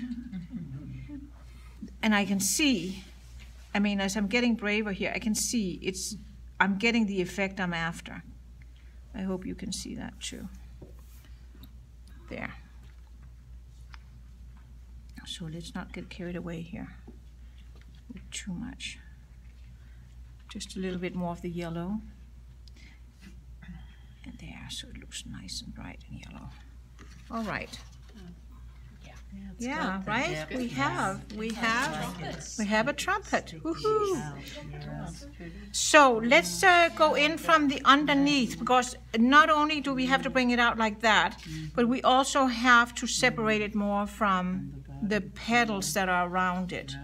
And I can see, I mean, as I'm getting braver here, I can see it's, I'm getting the effect I'm after. I hope you can see that too. There. So let's not get carried away here with too much. Just a little bit more of the yellow. And there, so it looks nice and bright and yellow. All right. Yeah, yeah, right? We have, we have, we have a trumpet. Woohoo! So let's uh, go in from the underneath, because not only do we have to bring it out like that, but we also have to separate it more from the petals that are around it.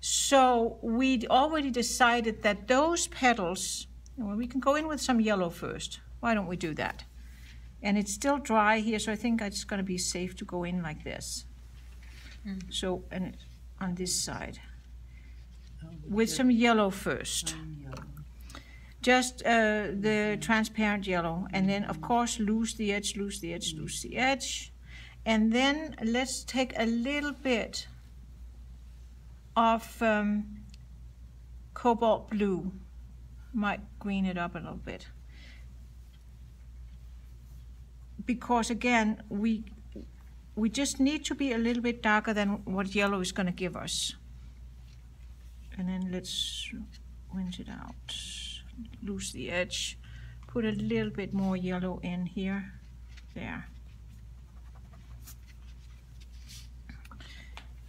So we'd already decided that those petals, well, we can go in with some yellow first. Why don't we do that? And it's still dry here, so I think it's going to be safe to go in like this. Mm. So, and on this side, oh, with good. Some yellow first. Yellow. Just uh, the transparent yellow, and then of course loose the edge, loose the edge, mm. loose the edge. And then let's take a little bit of um, cobalt blue. Might green it up a little bit. Because again, we we just need to be a little bit darker than what yellow is going to give us. And then let's rinse it out, loose the edge, put a little bit more yellow in here, there.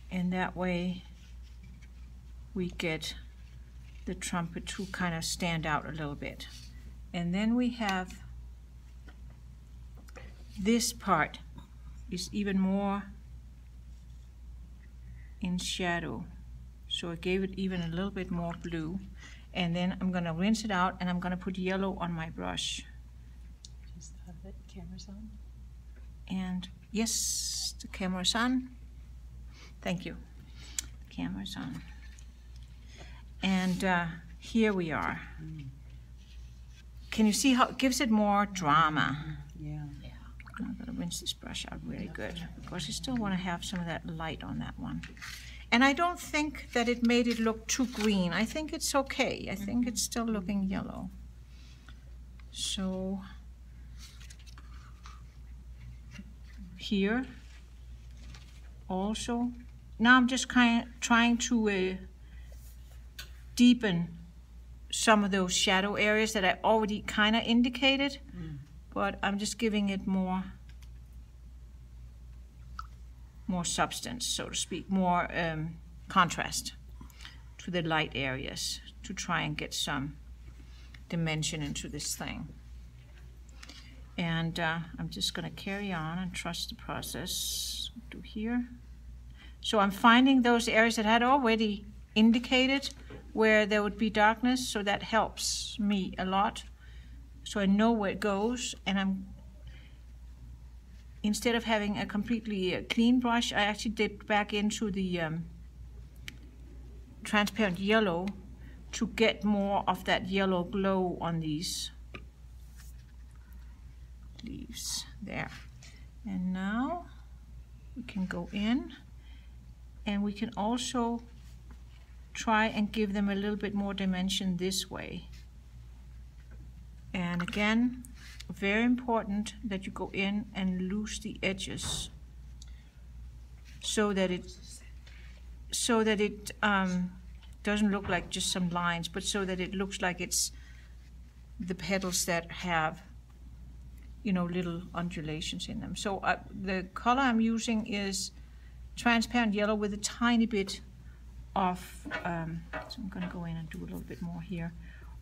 And that way we get the trumpet to kind of stand out a little bit. And then we have this part is even more in shadow. So I gave it even a little bit more blue. And then I'm gonna rinse it out and I'm gonna put yellow on my brush. Just thought of it, camera's on. And yes, the camera's on. Thank you. The camera's on. And uh, here we are. Mm. Can you see how it gives it more drama? Yeah. I'm going to rinse this brush out really good, because I still want to have some of that light on that one. And I don't think that it made it look too green. I think it's okay. I think it's still looking yellow. So here also. Now I'm just kind of trying to uh, deepen some of those shadow areas that I already kind of indicated. Mm. But I'm just giving it more, more substance, so to speak, more um, contrast to the light areas to try and get some dimension into this thing. And uh, I'm just going to carry on and trust the process. Do here. So I'm finding those areas that had already indicated where there would be darkness, so that helps me a lot. So I know where it goes, and I'm, instead of having a completely uh, clean brush, I actually dipped back into the um, transparent yellow to get more of that yellow glow on these leaves there. And now we can go in, and we can also try and give them a little bit more dimension this way. And again, very important that you go in and loose the edges so that it so that it um, doesn't look like just some lines, but so that it looks like it's the petals that have, you know, little undulations in them. So uh, the color I'm using is transparent yellow with a tiny bit of um, so I'm going to go in and do a little bit more here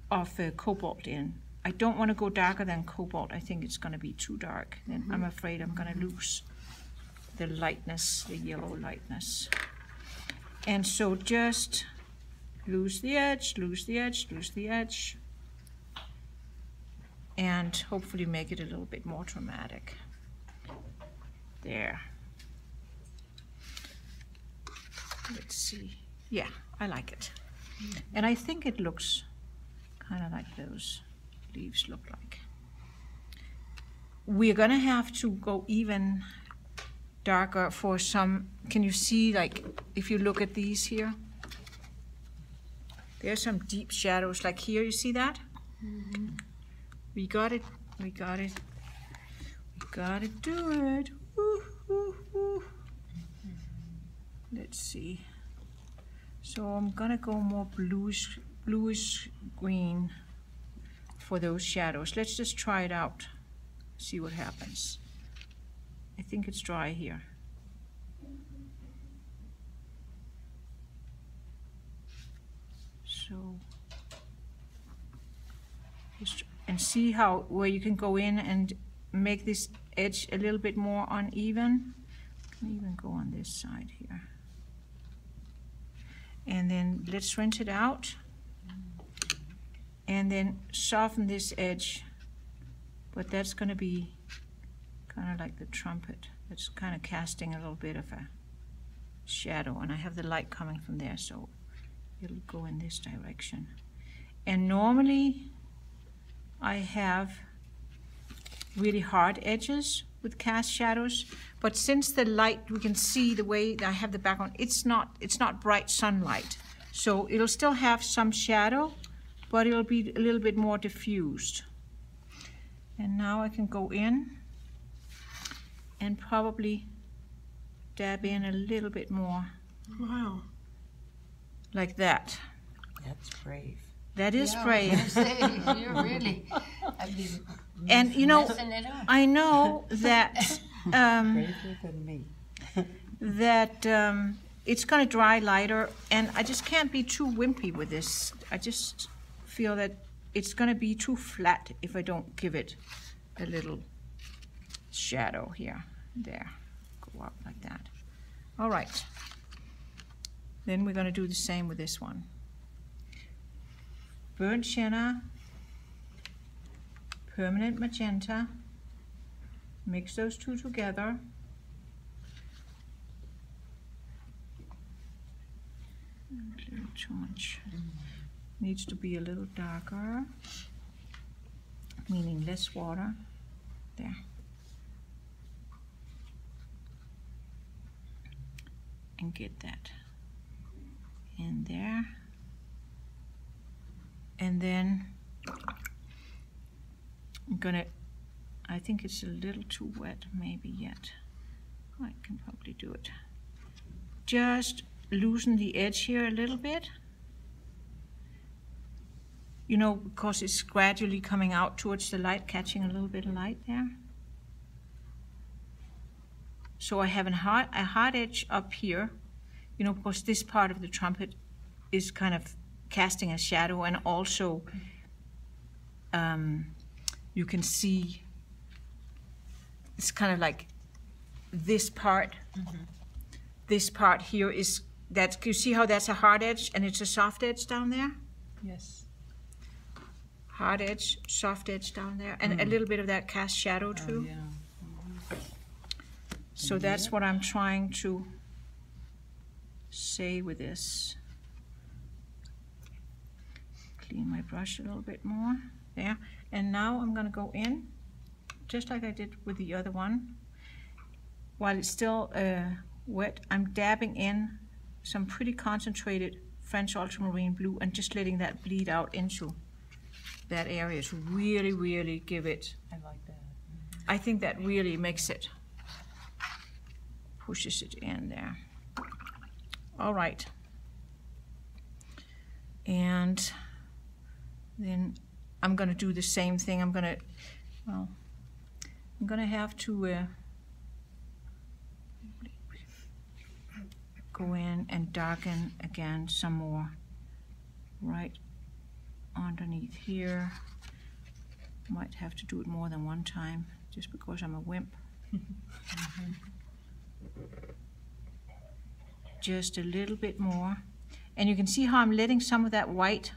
of uh, cobalt in. I don't want to go darker than cobalt. I think it's going to be too dark. Then mm-hmm. I'm afraid I'm going to lose the lightness, the yellow lightness. And so just lose the edge, lose the edge, lose the edge, and hopefully make it a little bit more dramatic. There. Let's see. Yeah, I like it. Mm-hmm. And I think it looks kind of like those leaves look like. we're gonna have to go even darker for some. Can you see, like, if you look at these here, there's some deep shadows, like here, you see that? Mm-hmm. We got it, we got it, we gotta do it. Woo, woo, woo. Let's see. So I'm gonna go more bluish, bluish green for those shadows. Let's just try it out, see what happens. I think it's dry here. So just, and see how, where you can go in and make this edge a little bit more uneven. I can even go on this side here. And then let's rinse it out and then soften this edge, but that's going to be kind of like the trumpet. That's kind of casting a little bit of a shadow, and I have the light coming from there, so it'll go in this direction. And normally I have really hard edges with cast shadows, but since the light, we can see the way that I have the background, it's not, it's not bright sunlight, so it'll still have some shadow, but it'll be a little bit more diffused. And now I can go in and probably dab in a little bit more. Wow. Like that. That's brave. That is yeah, brave. I say, you're really, I've been and you know, I know that um, braver than me. that um, it's going to dry lighter, and I just can't be too wimpy with this. I just feel that it's going to be too flat if I don't give it a little shadow here, there, go up like that. All right. Then we're going to do the same with this one. Burnt sienna, permanent magenta, mix those two together. A little too much. Needs to be a little darker, meaning less water. There. And get that in there. And then I'm gonna, I think it's a little too wet maybe yet. I can probably do it. Just loosen the edge here a little bit. You know, because it's gradually coming out towards the light, catching a little bit of light there. So I have a hard, a hard edge up here, you know, because this part of the trumpet is kind of casting a shadow, and also um, you can see it's kind of like this part, mm-hmm. this part here is, that, you see how that's a hard edge and it's a soft edge down there? Yes. Hard edge, soft edge down there, and mm. a little bit of that cast shadow too. Oh, yeah. So that's what I'm trying to say with this. Clean my brush a little bit more. There. And now I'm going to go in, just like I did with the other one. While it's still uh, wet, I'm dabbing in some pretty concentrated French ultramarine blue and just letting that bleed out into that area to really, really give it. I like that. I think that really makes it. Pushes it in there. All right. And then I'm going to do the same thing. I'm going to, well, I'm going to have to uh, go in and darken again some more right underneath here. Might have to do it more than one time just because I'm a wimp. Mm-hmm. Just a little bit more, and you can see how I'm letting some of that white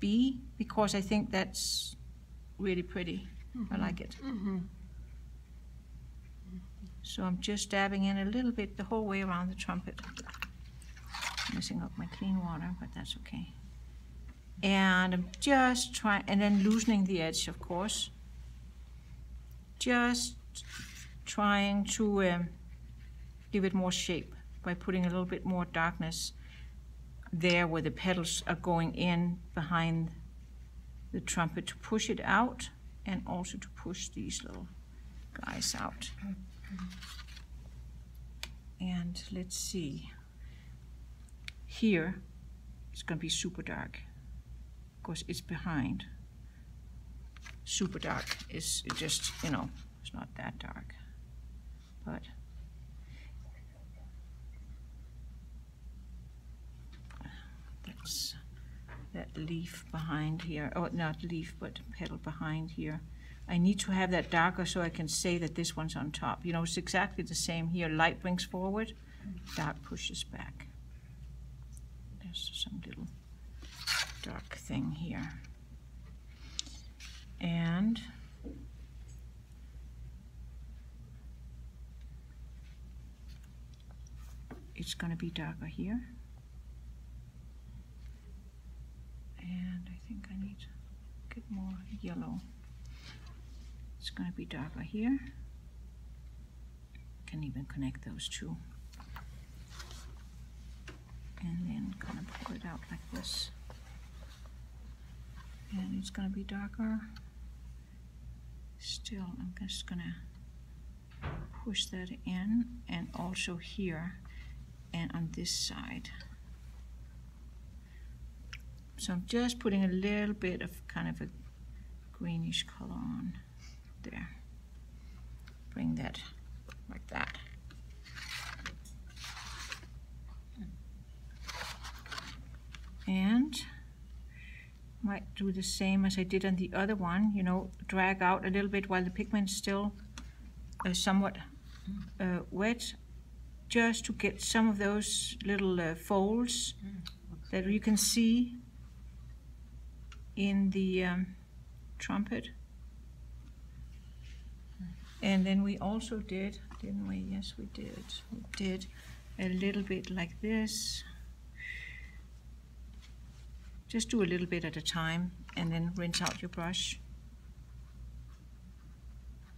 be, because I think that's really pretty. Mm-hmm. I like it. Mm-hmm. So I'm just dabbing in a little bit the whole way around the trumpet. Messing up my clean water, but that's okay. And I'm just trying, and then loosening the edge, of course, just trying to um, give it more shape by putting a little bit more darkness there where the petals are going in behind the trumpet to push it out and also to push these little guys out. And let's see, here it's going to be super dark because it's behind. Super dark is just, you know, it's not that dark, but that's that leaf behind here, or not leaf, but petal behind here. I need to have that darker so I can say that this one's on top. You know, it's exactly the same here. Light brings forward, dark pushes back. There's some little dark thing here. And it's going to be darker here. And I think I need to get more yellow. It's going to be darker here. Can even connect those two. And then kind of pull it out like this. And it's going to be darker. Still, I'm just going to push that in, and also here and on this side. So I'm just putting a little bit of kind of a greenish color on. There, bring that like that. And might do the same as I did on the other one, you know, drag out a little bit while the pigment's still uh, somewhat uh, wet, just to get some of those little uh, folds that you can see in the um, trumpet. And then we also did, didn't we? Yes, we did. We did a little bit like this. Just do a little bit at a time and then rinse out your brush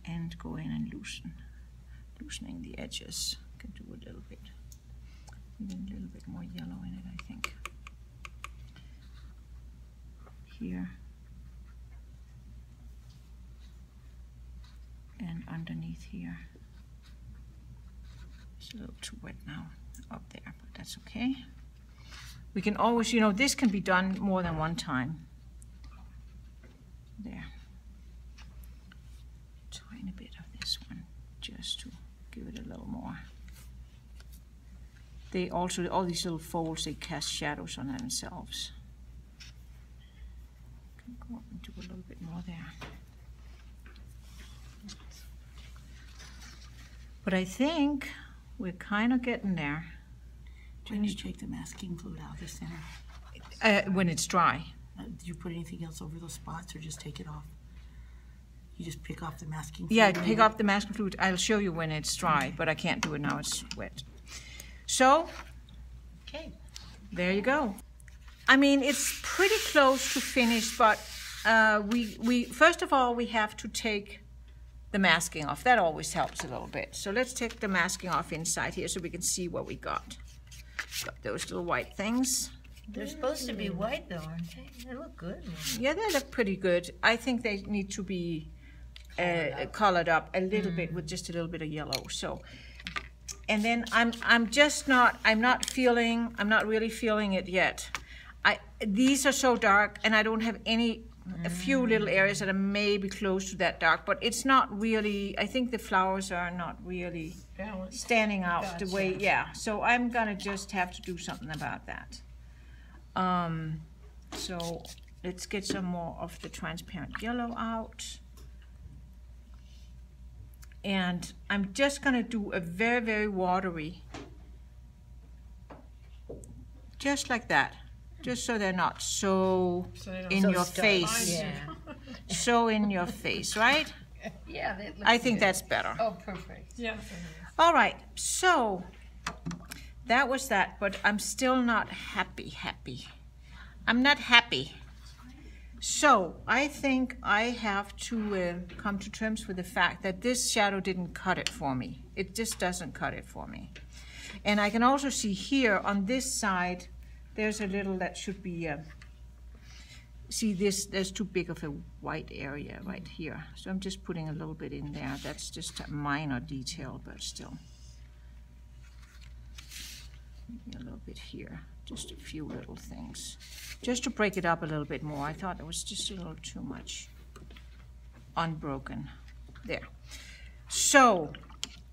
and go in and loosen, loosening the edges. Can do a little bit, even a little bit more yellow in it, I think. Here. And underneath here. It's a little too wet now up there, but that's okay. We can always, you know, this can be done more than one time. There. Tiny bit of this one, just to give it a little more. They also, all these little folds, they cast shadows on themselves. Can go up and do a little bit more there. But I think we're kind of getting there. Do you need to take the masking fluid out of the center? Uh, when it's dry. Uh, do you put anything else over those spots or just take it off? You just pick off the masking fluid? Yeah, pick off the masking fluid. I'll show you when it's dry, okay. But I can't do it now. It's wet. So, okay, there you go. I mean, it's pretty close to finished, but uh, we, we first of all, we have to take the masking off. That always helps a little bit. So let's take the masking off inside here so we can see what we got. Got those little white things. They're supposed to be white though, aren't they? They look good. Yeah, they look pretty good. I think they need to be uh, colored up, colored up a little mm. bit with just a little bit of yellow. So, and then I'm I'm just not I'm not feeling I'm not really feeling it yet. I these are so dark and I don't have any. A few little areas that are maybe close to that dark, but it's not really, I think the flowers are not really balanced. Standing out gotcha. The way, yeah. So I'm gonna just have to do something about that. Um, so let's get some more of the transparent yellow out. And I'm just gonna do a very, very watery, just like that. Just so they're not so, so they in so your face. Yeah. So in your face, right? Yeah. That looks I think good. That's better. Oh, perfect. Yeah. All right. So that was that, but I'm still not happy, happy. I'm not happy. So I think I have to uh, come to terms with the fact that this shadow didn't cut it for me. It just doesn't cut it for me. And I can also see here on this side, there's a little that should be, uh, see this, there's too big of a white area right here. So I'm just putting a little bit in there. That's just a minor detail, but still. Maybe a little bit here, just a few little things. Just to break it up a little bit more. I thought it was just a little too much unbroken. There. So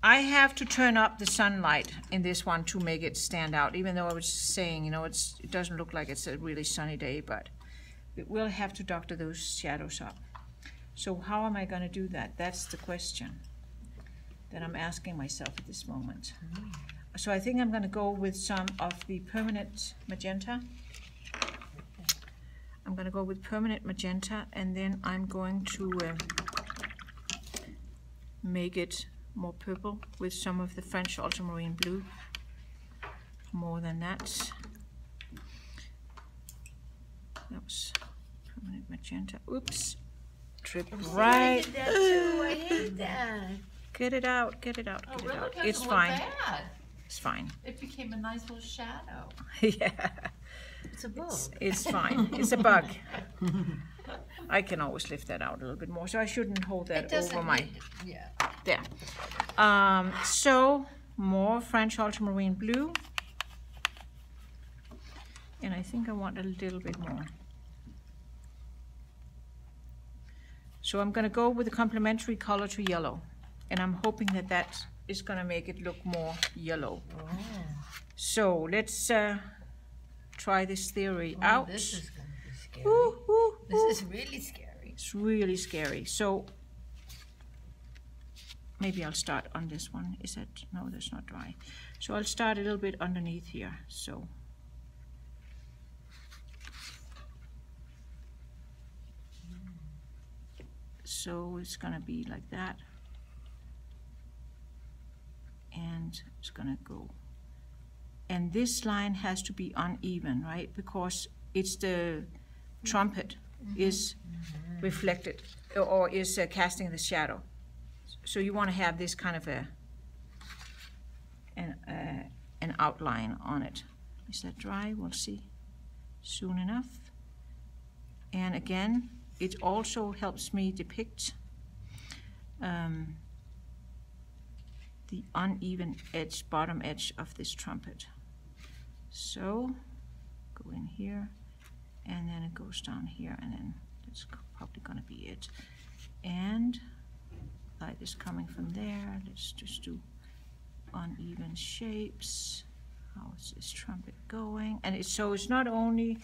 I have to turn up the sunlight in this one to make it stand out, even though I was saying, you know, it's, it doesn't look like it's a really sunny day, but we will have to doctor those shadows up. So how am I going to do that? That's the question that I'm asking myself at this moment. Mm-hmm. So I think I'm going to go with some of the permanent magenta. I'm going to go with permanent magenta, and then I'm going to uh, make it more purple with some of the French ultramarine blue. More than that. That was permanent magenta. Oops. Trip right. I hate that too. I hate that. Get it out. Get it out. Get oh, it out. It's fine. Bad. It's fine. It became a nice little shadow. Yeah. It's a bug. It's, it's fine. It's a bug. I can always lift that out a little bit more, so I shouldn't hold that over my... Yeah. There. Um, so, more French ultramarine blue. And I think I want a little bit more. So I'm going to go with a complementary color to yellow. And I'm hoping that that's... is going to make it look more yellow. Oh. So let's uh, try this theory oh, out. This is going to be scary. Ooh, ooh, ooh. This is really scary. It's really scary. So maybe I'll start on this one. Is that, no, that's not dry. So I'll start a little bit underneath here. So so it's going to be like that. And it's gonna go, and this line has to be uneven, right? Because it's the trumpet is mm-hmm. reflected or is uh, casting the shadow. So you want to have this kind of a an uh, an outline on it. Is that dry? We'll see soon enough. And again, it also helps me depict. Um, the uneven edge, bottom edge of this trumpet. So, go in here, and then it goes down here, and then that's probably gonna be it. And light is coming from there. Let's just do uneven shapes. How is this trumpet going? And it's, so it's not only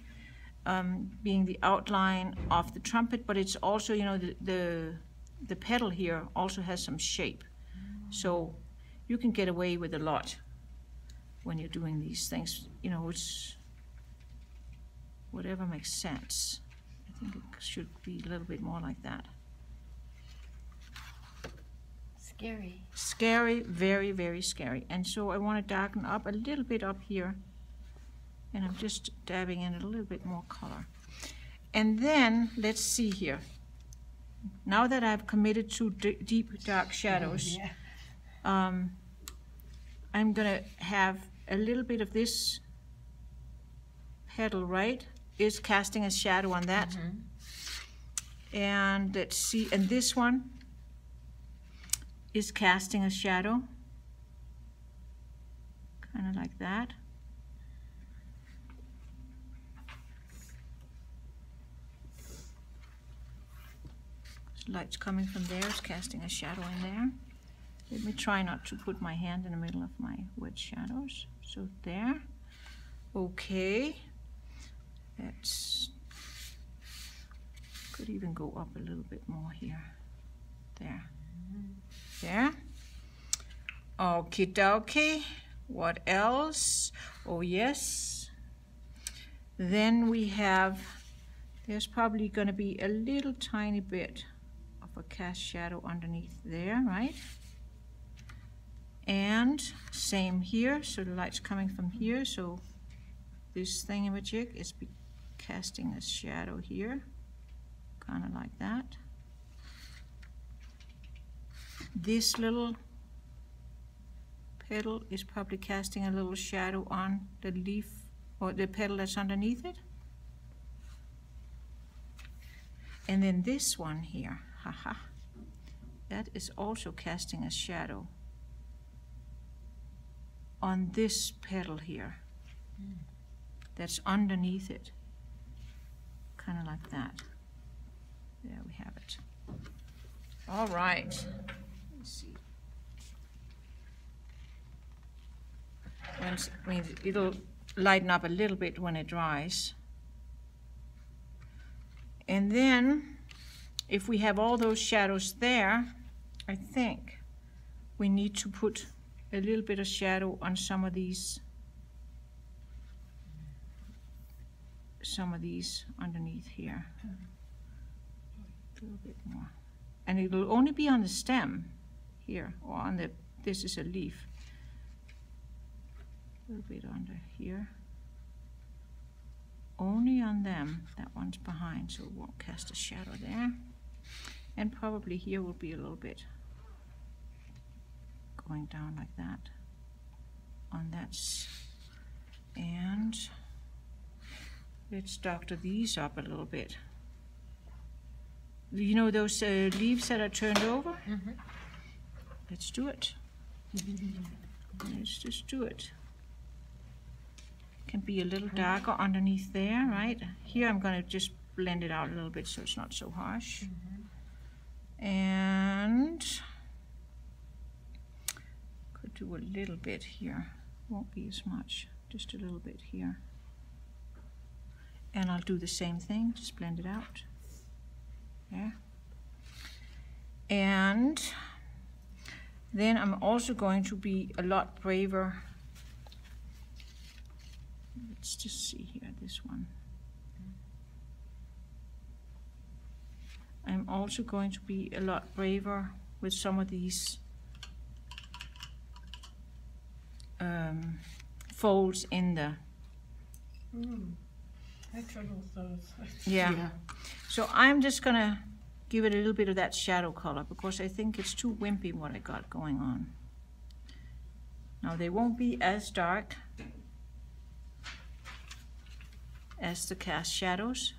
um, being the outline of the trumpet, but it's also, you know, the, the, the pedal here also has some shape. So, you can get away with a lot when you're doing these things. You know, it's whatever makes sense. I think it should be a little bit more like that. Scary. Scary, very, very scary. And so I want to darken up a little bit up here. And I'm just dabbing in a little bit more color. And then, let's see here. Now that I've committed to d deep, dark shadows, oh, yeah. Um, I'm gonna have a little bit of this petal, right? Is casting a shadow on that. Mm-hmm. And let's see, and this one is casting a shadow. Kind of like that. So light's coming from there, is casting a shadow in there. Let me try not to put my hand in the middle of my wet shadows. So there. Okay. That's... Could even go up a little bit more here. There. There. Okie dokie. What else? Oh yes. Then we have... There's probably going to be a little tiny bit of a cast shadow underneath there, right? And same here, so the light's coming from here, so this thingamajig is be casting a shadow here. kind of like that. This little petal is probably casting a little shadow on the leaf or the petal that's underneath it. And then this one here, haha, that is also casting a shadow on this petal here that's underneath it, kind of like that. There we have it. All right. Let's see. Once, I mean, it'll lighten up a little bit when it dries. And then, if we have all those shadows there, I think we need to put a little bit of shadow on some of these, some of these underneath here. A little bit more. And it'll only be on the stem here, or on the, this is a leaf. A little bit under here. Only on them. That one's behind, so it won't cast a shadow there. And probably here will be a little bit going down like that on that. And let's doctor these up a little bit. You know those uh, leaves that are turned over? Mm-hmm. Let's do it. Let's just do it. Can be a little darker underneath there, right? Here I'm going to just blend it out a little bit so it's not so harsh. Mm-hmm. And could do a little bit here. Won't be as much, just a little bit here. And I'll do the same thing, just blend it out. Yeah. And then I'm also going to be a lot braver. Let's just see here, this one. I'm also going to be a lot braver with some of these um, folds in the... Mm. I trouble those. Yeah. Yeah. So I'm just going to give it a little bit of that shadow color because I think it's too wimpy what I got going on. Now they won't be as dark as the cast shadows,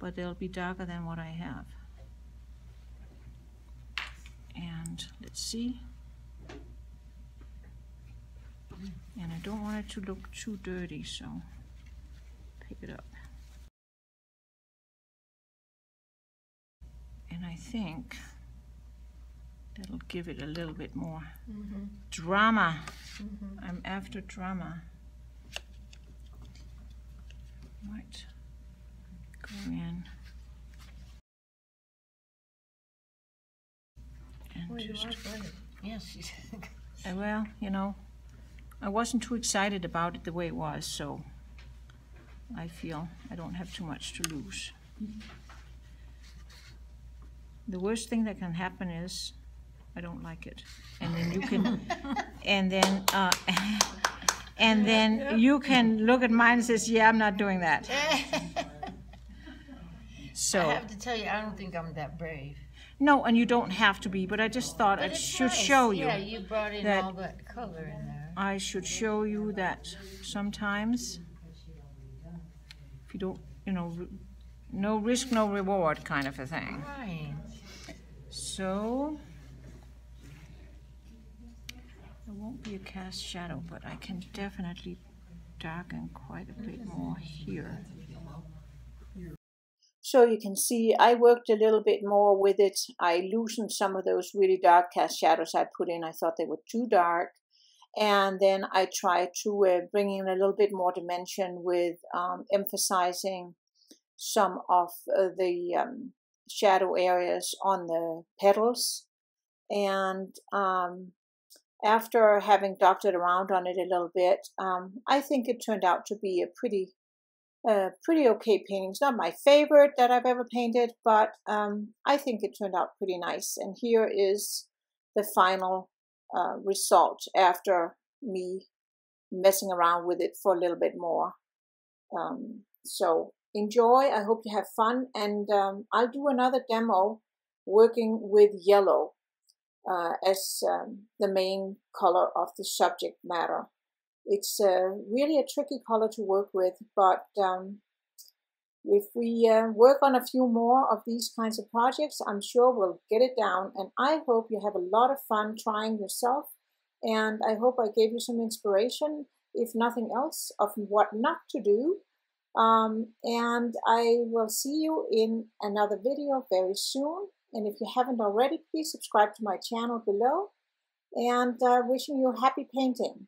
but they'll be darker than what I have. And let's see. And I don't want it to look too dirty, so pick it up. And I think that'll give it a little bit more mm-hmm. drama. Mm-hmm. I'm after drama. Right, go in and well, just, you yes, uh, well, you know, I wasn't too excited about it the way it was, so I feel I don't have too much to lose. Mm-hmm. The worst thing that can happen is I don't like it, and then you can, and then. Uh, And then you can look at mine and says, yeah, I'm not doing that. So I have to tell you, I don't think I'm that brave. No, and you don't have to be, but I just thought I should nice. show you. Yeah, you brought in that all that color in there. I should show you that sometimes, if you don't, you know, no risk, no reward kind of a thing. Right. So... There won't be a cast shadow, but I can definitely darken quite a bit more here. So you can see I worked a little bit more with it. I loosened some of those really dark cast shadows I put in. I thought they were too dark. And then I tried to uh, bring in a little bit more dimension with um, emphasizing some of uh, the um, shadow areas on the petals. And... Um, After having doctored around on it a little bit, um, I think it turned out to be a pretty, uh, pretty okay painting. It's not my favorite that I've ever painted, but um, I think it turned out pretty nice. And here is the final uh, result after me messing around with it for a little bit more. Um, so enjoy. I hope you have fun, and um, I'll do another demo working with yellow uh, as um, the main color of the subject matter. It's uh, really a tricky color to work with, but um, if we uh, work on a few more of these kinds of projects, I'm sure we'll get it down, and I hope you have a lot of fun trying yourself, and I hope I gave you some inspiration, if nothing else, of what not to do. Um, and I will see you in another video very soon. And if you haven't already, please subscribe to my channel below, and uh, wishing you happy painting.